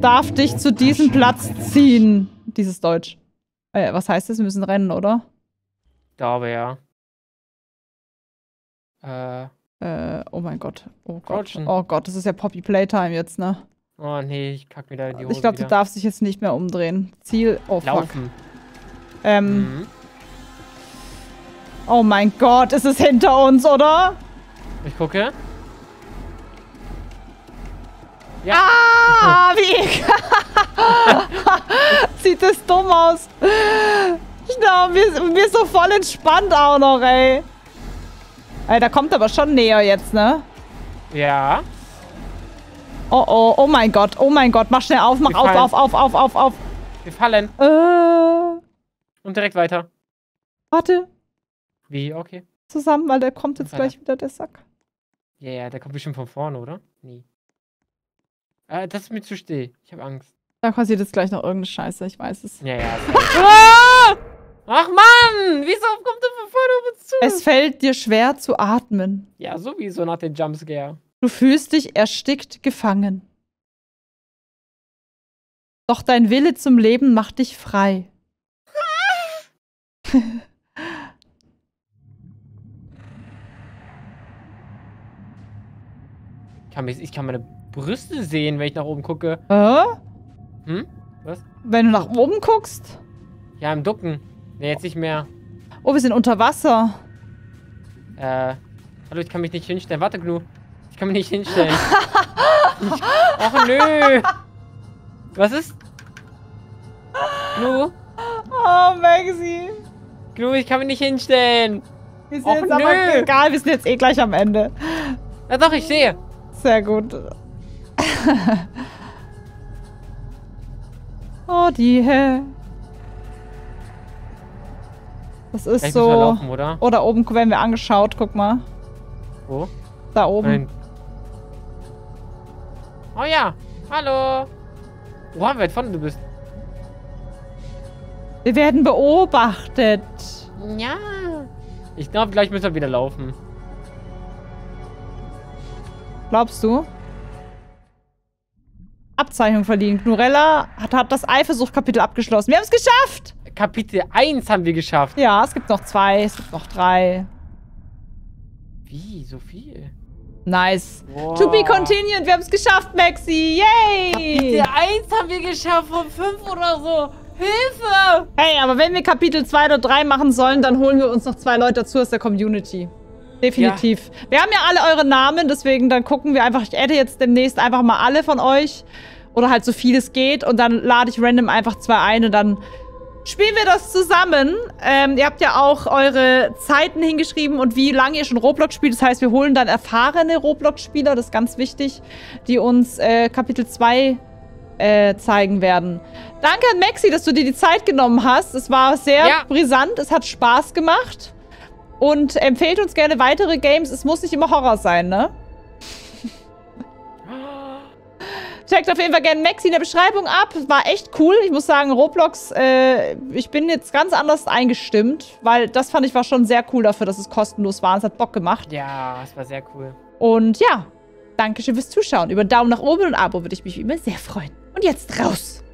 Darf dich zu diesem Platz ziehen. Dieses Deutsch. Was heißt das? Wir müssen rennen, oder? Ich glaube, ja. Oh mein Gott. Oh Gott. Oh Gott, das ist ja Poppy Playtime jetzt, ne? Oh nee, ich kack wieder in die Hose. Ich glaube, du darfst dich jetzt nicht mehr umdrehen. Ziel. Oh, laufen. Fuck. Oh mein Gott, ist es hinter uns, oder? Ich gucke. Ja. Ah, wie sieht das dumm aus. Genau, mir so voll entspannt auch noch, ey. Ey, da kommt aber schon näher jetzt, ne? Ja. Oh, oh, oh mein Gott, mach schnell auf, mach auf. Wir fallen. Und direkt weiter. Warte. Wie, okay. Zusammen, weil der kommt jetzt gleich wieder, der Sack. Ja, ja, der kommt bestimmt von vorne, oder? Nee. Das ist mir zu still. Ich habe Angst. Da passiert jetzt gleich noch irgendeine Scheiße, ich weiß es. Ja, ja. Ach Mann, wieso kommt der von vorne auf uns zu? Es fällt dir schwer zu atmen. Ja, sowieso nach dem Jumpscare. Du fühlst dich erstickt gefangen. Doch dein Wille zum Leben macht dich frei. Ich kann meine Brüste sehen, wenn ich nach oben gucke. Hm? Was? Wenn du nach oben guckst? Ja, im Ducken. Nee, jetzt nicht mehr. Oh, wir sind unter Wasser. Hallo, ich kann mich nicht hinstellen. Warte, Gnu. Ich kann mich nicht hinstellen. Ach, nö. Was ist? Gnu? Oh, Maxi. Gnu, ich kann mich nicht hinstellen. Wir sind jetzt aber egal, wir sind jetzt eh gleich am Ende. Ja doch, ich sehe. Sehr gut. Oh, die Hölle. Das ist vielleicht so. Laufen, oder? Oder oben werden wir angeschaut, guck mal. Wo? Da oben. Nein. Oh ja. Hallo. Wo haben wir jetzt von? Du bist. Wir werden beobachtet. Ja. Ich glaube, gleich müssen wir wieder laufen. Glaubst du? Abzeichnung verliehen. Knurella hat das Eifersucht-Kapitel abgeschlossen. Wir haben es geschafft! Kapitel 1 haben wir geschafft. Ja, es gibt noch 2, es gibt noch 3. Wie? So viel? Nice. Wow. To be continued. Wir haben es geschafft, Maxi. Yay! Kapitel 1 haben wir geschafft von 5 oder so. Hilfe! Hey, aber wenn wir Kapitel 2 oder 3 machen sollen, dann holen wir uns noch 2 Leute dazu aus der Community. Definitiv. Ja. Wir haben ja alle eure Namen, deswegen dann gucken wir einfach, ich adde jetzt demnächst einfach mal alle von euch oder halt so viel es geht und dann lade ich random einfach 2 ein und dann spielen wir das zusammen. Ihr habt ja auch eure Zeiten hingeschrieben und wie lange ihr schon Roblox spielt. Das heißt, wir holen dann erfahrene Roblox-Spieler, das ist ganz wichtig, die uns Kapitel 2 zeigen werden. Danke an Maxi, dass du dir die Zeit genommen hast. Es war sehr brisant, es hat Spaß gemacht. Und empfehlt uns gerne weitere Games. Es muss nicht immer Horror sein, ne? Checkt auf jeden Fall gerne Maxi in der Beschreibung ab. War echt cool. Ich muss sagen, Roblox, ich bin jetzt ganz anders eingestimmt. Weil das fand ich war schon sehr cool dafür, dass es kostenlos war. Es hat Bock gemacht. Ja, es war sehr cool. Und ja, danke schön fürs Zuschauen. Über Daumen nach oben und Abo würde ich mich wie immer sehr freuen. Und jetzt raus!